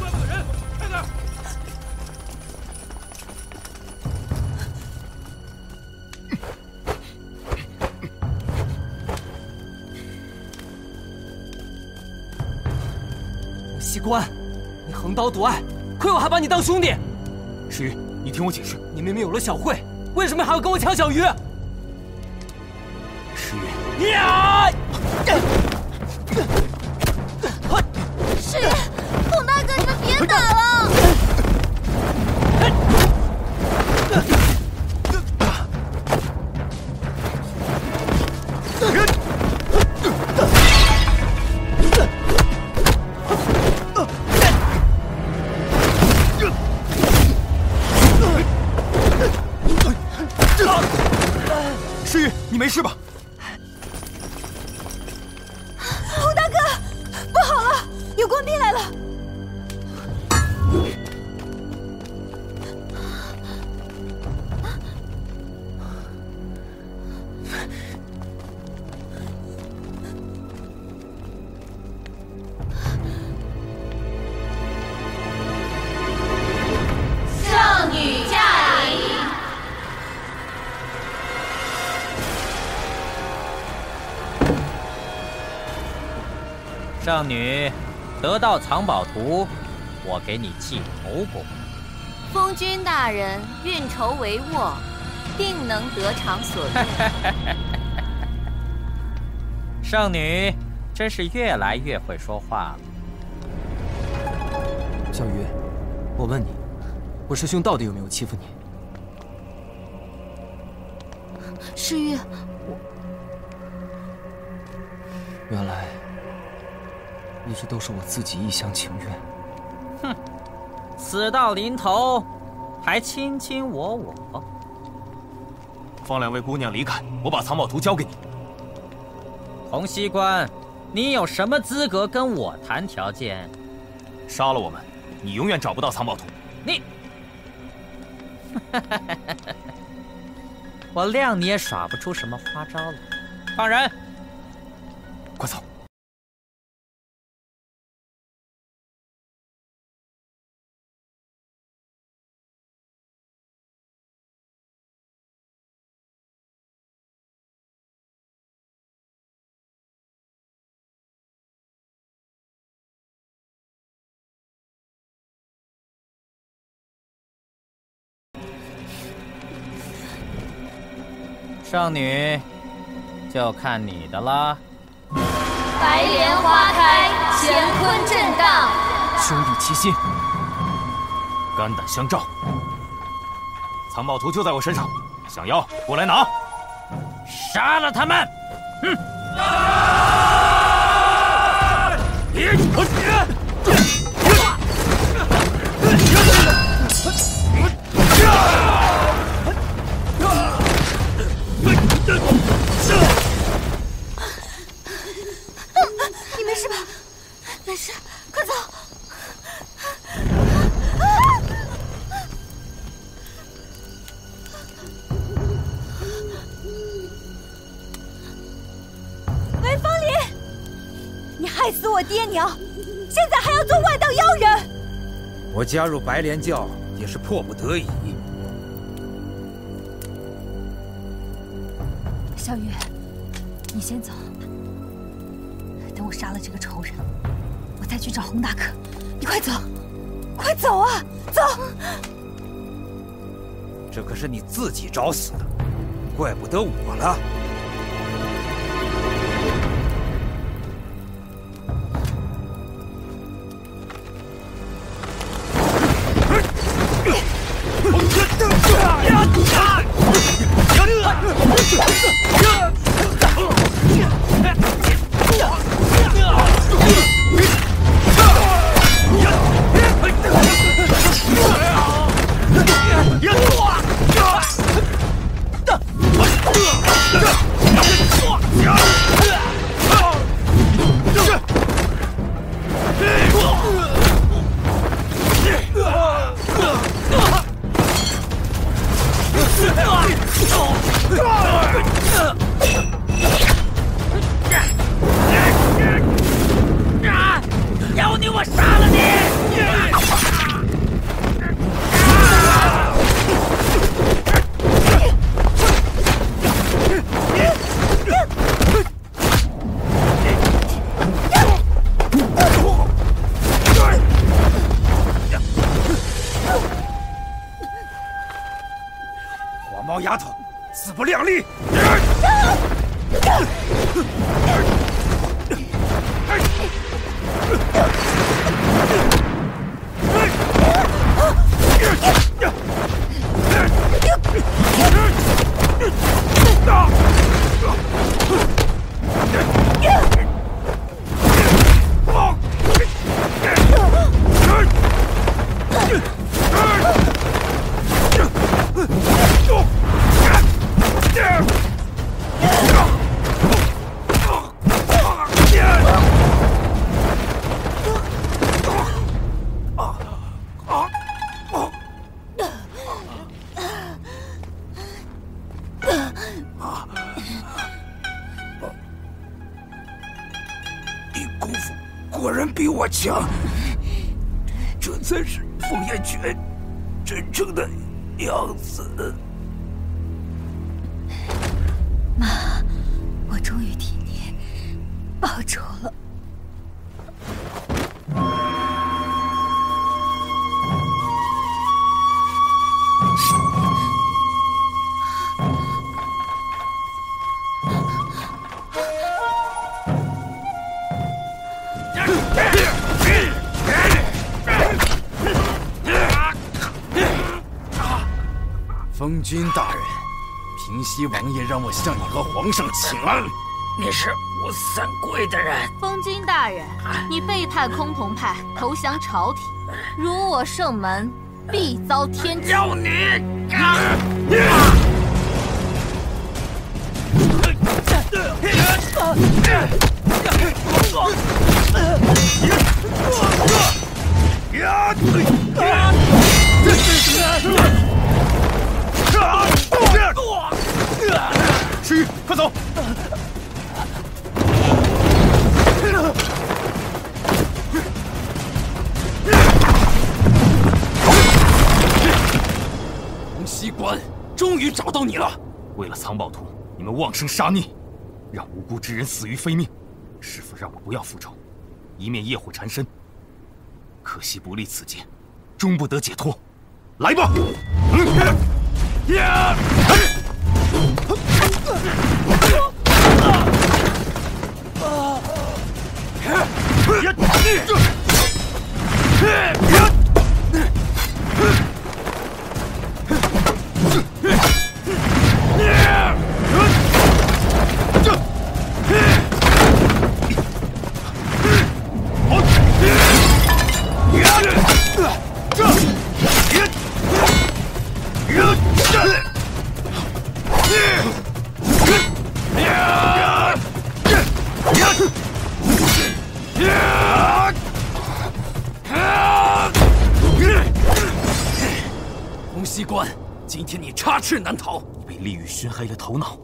过来个人，快点！胡西瓜，你横刀夺爱！ 亏我还把你当兄弟，石鱼，你听我解释，你明明有了小慧，为什么还要跟我抢小鱼？石鱼，呀！石鱼，洪大哥，你们别打了！没事吧，洪大哥，不好了，有官兵来了！少女。圣女，得到藏宝图，我给你记头功。封君大人运筹帷幄，定能得偿所愿。圣女真是越来越会说话了。小鱼，我问你，我师兄到底有没有欺负你？ 世玉，我原来一直都是我自己一厢情愿。哼，死到临头还卿卿我我。放两位姑娘离开，我把藏宝图交给你。洪熙官，你有什么资格跟我谈条件？杀了我们，你永远找不到藏宝图。你。我谅你也耍不出什么花招来，放人！快走！圣女，就看你的啦。白莲花开，乾坤震荡。兄弟齐心，肝胆相照。藏宝图就在我身上，想要过来拿。杀了他们！哼、啊！别！啊 你没事吧？没事，快走！韦风铃，你害死我爹娘，现在还要做外道妖人！我加入白莲教也是迫不得已。 小雨，你先走，等我杀了这个仇人，我再去找洪大哥。你快走，快走啊，走！这可是你自己找死的，怪不得我了。强，这才是凤眼犬真正的样子。妈，我终于替你报仇了。封君大人，平西王爷让我向你和皇上请安。你是我三桂的人。封君大人，你背叛崆峒派，投降朝廷，辱我圣门，必遭天谴。要你！啊啊 诗玉，快走！洪熙官，终于找到你了！为了藏宝图，你们妄生杀孽。 让无辜之人死于非命，师父让我不要复仇，以免业火缠身。可惜不历此劫，终不得解脱。来吧！洪熙官，今天你插翅难逃，你被利欲熏黑了头脑。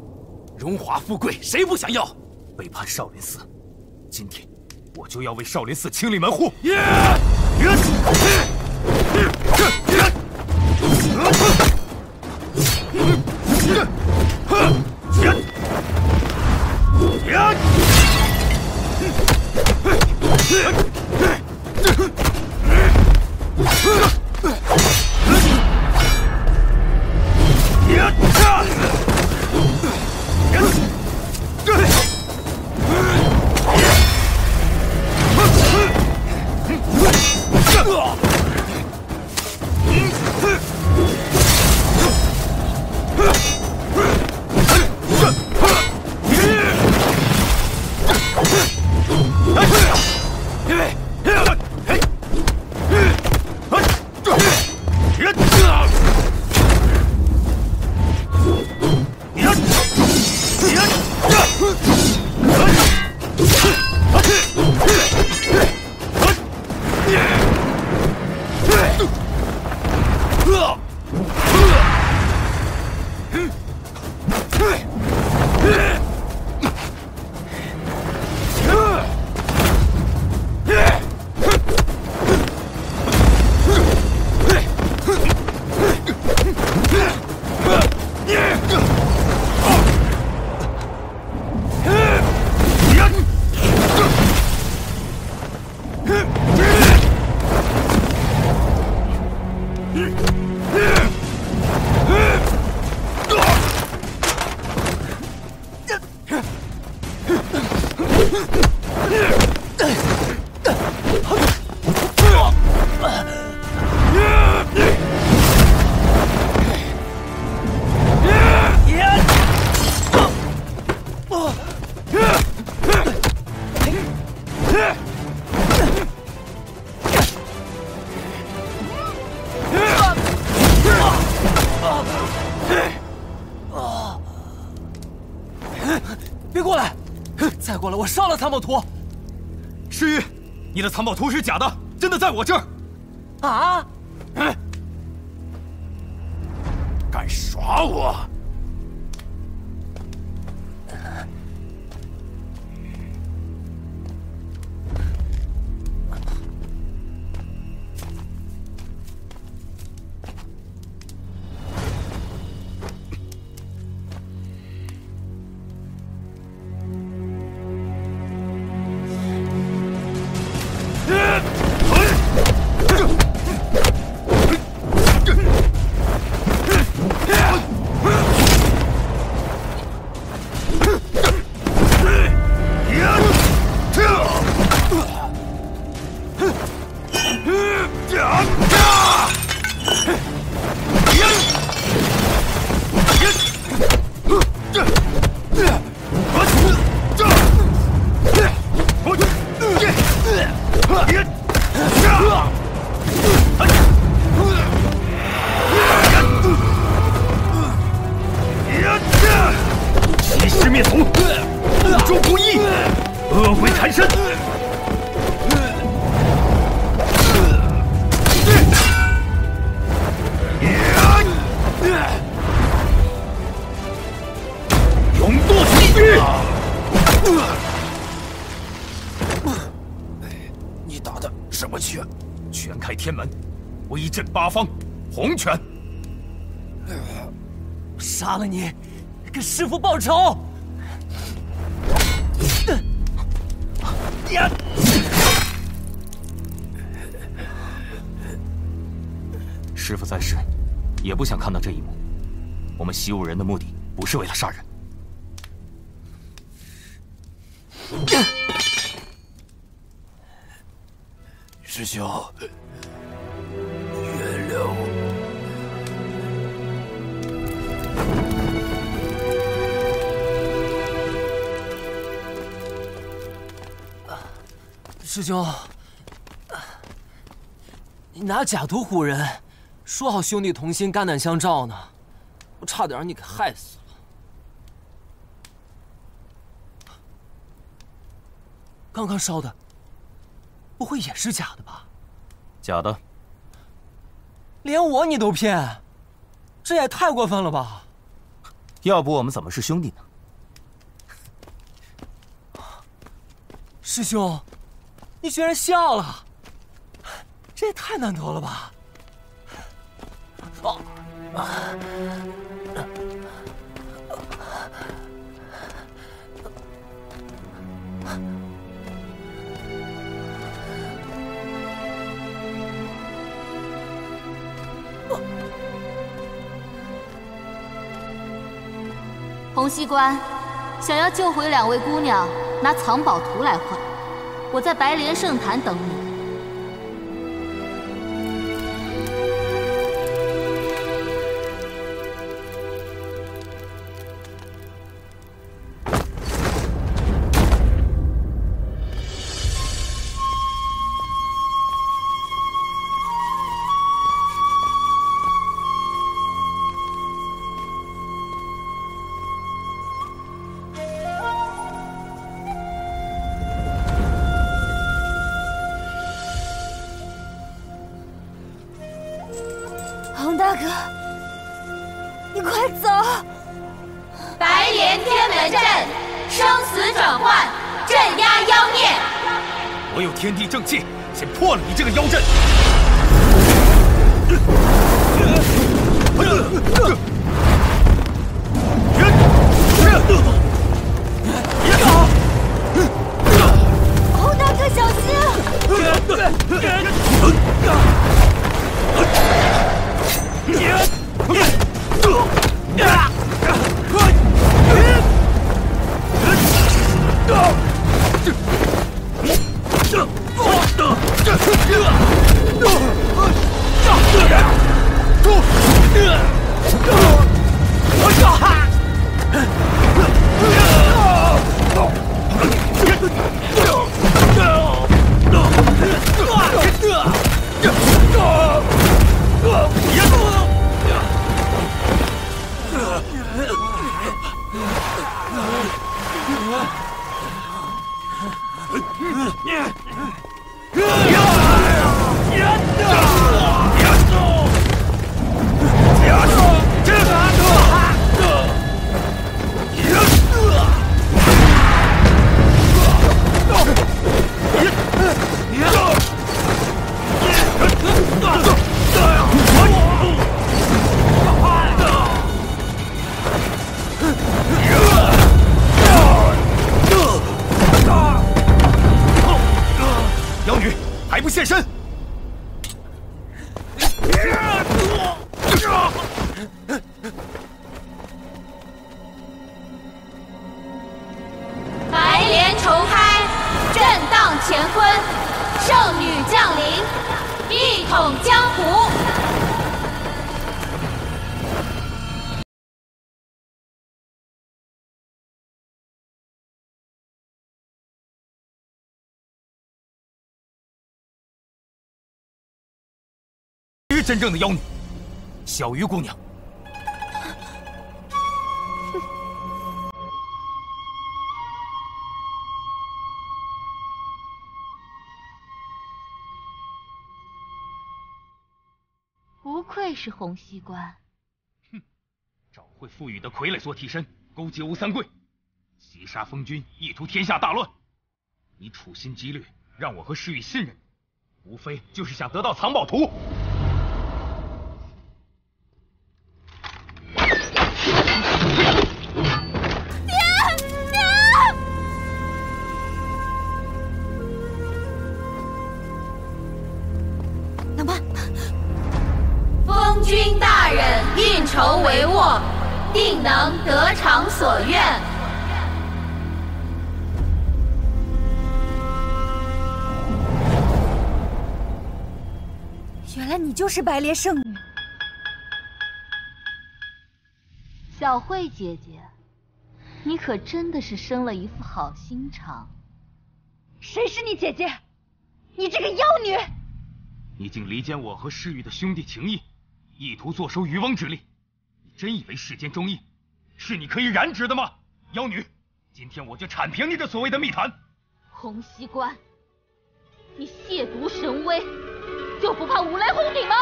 荣华富贵，谁不想要？背叛少林寺，今天我就要为少林寺清理门户。 别过来！再过来，我烧了藏宝图。诗玉，你的藏宝图是假的，真的在我这儿。啊！嗯，敢耍我！震八方，洪拳。呃、杀了你，给师父报仇！呀！ 师父在世，也不想看到这一幕。我们习武人的目的不是为了杀人。师兄，原谅我。师兄，你拿假毒唬人。 说好兄弟同心，肝胆相照呢，我差点让你给害死了。刚刚烧的，不会也是假的吧？假的。连我你都骗，这也太过分了吧？要不我们怎么是兄弟呢？师兄，你居然笑了，这也太难得了吧？ 哦，洪熙官想要救回两位姑娘，拿藏宝图来换，我在白莲圣坛等你。 真正的妖女，小鱼姑娘。不愧是洪熙官。哼，找会术语的傀儡做替身，勾结吴三桂，袭杀封君，意图天下大乱。你处心积虑让我和诗雨信任你，无非就是想得到藏宝图。公君大人运筹帷幄，定能得偿所愿。原来你就是白莲圣女，小慧姐姐，你可真的是生了一副好心肠。谁是你姐姐？你这个妖女！ 你竟离间我和世玉的兄弟情谊，意图坐收渔翁之利。你真以为世间忠义是你可以染指的吗？妖女，今天我就铲平你这所谓的密谈！洪熙官，你亵渎神威，就不怕五雷轰顶吗？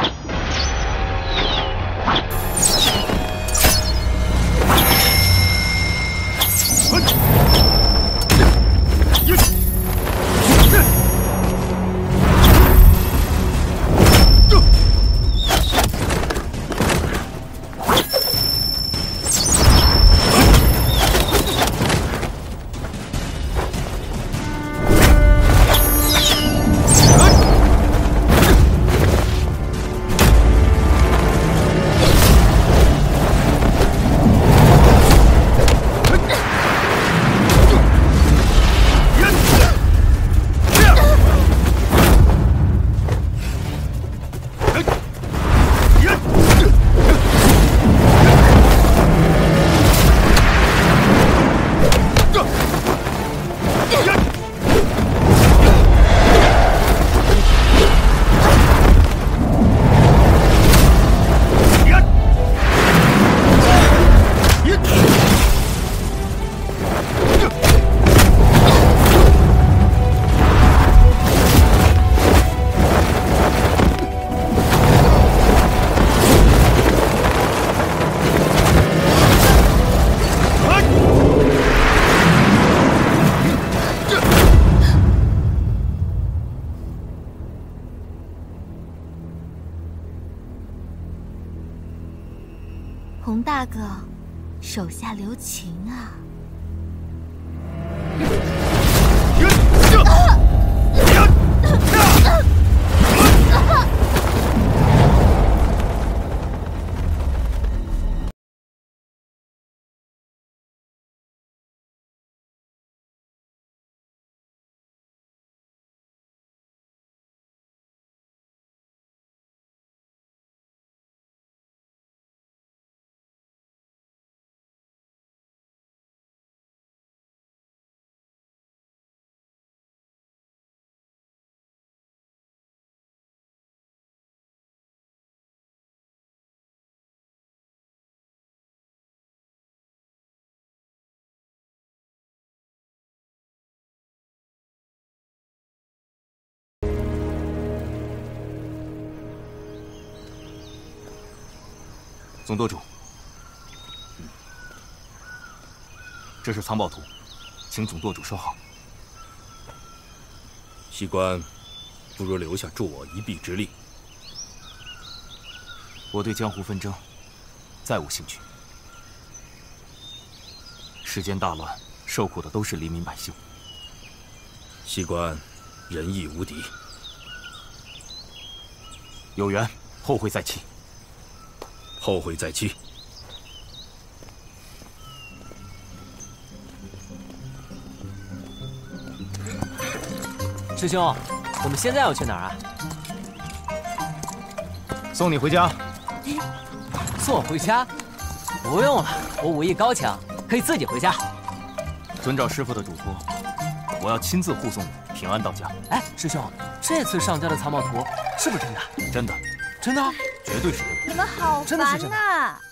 嗯 大哥，手下留情啊！总舵主，这是藏宝图，请总舵主收好。西关，不如留下助我一臂之力。我对江湖纷争再无兴趣。世间大乱，受苦的都是黎民百姓。西关，仁义无敌。有缘，后会再期。 后会在即。师兄，我们现在要去哪儿啊？送你回家。送我回家？不用了，我武艺高强，可以自己回家。遵照师傅的嘱托，我要亲自护送你平安到家。哎，师兄，这次上交的藏宝图是不是真的？真的。真的？ 绝对是！你们好烦呐！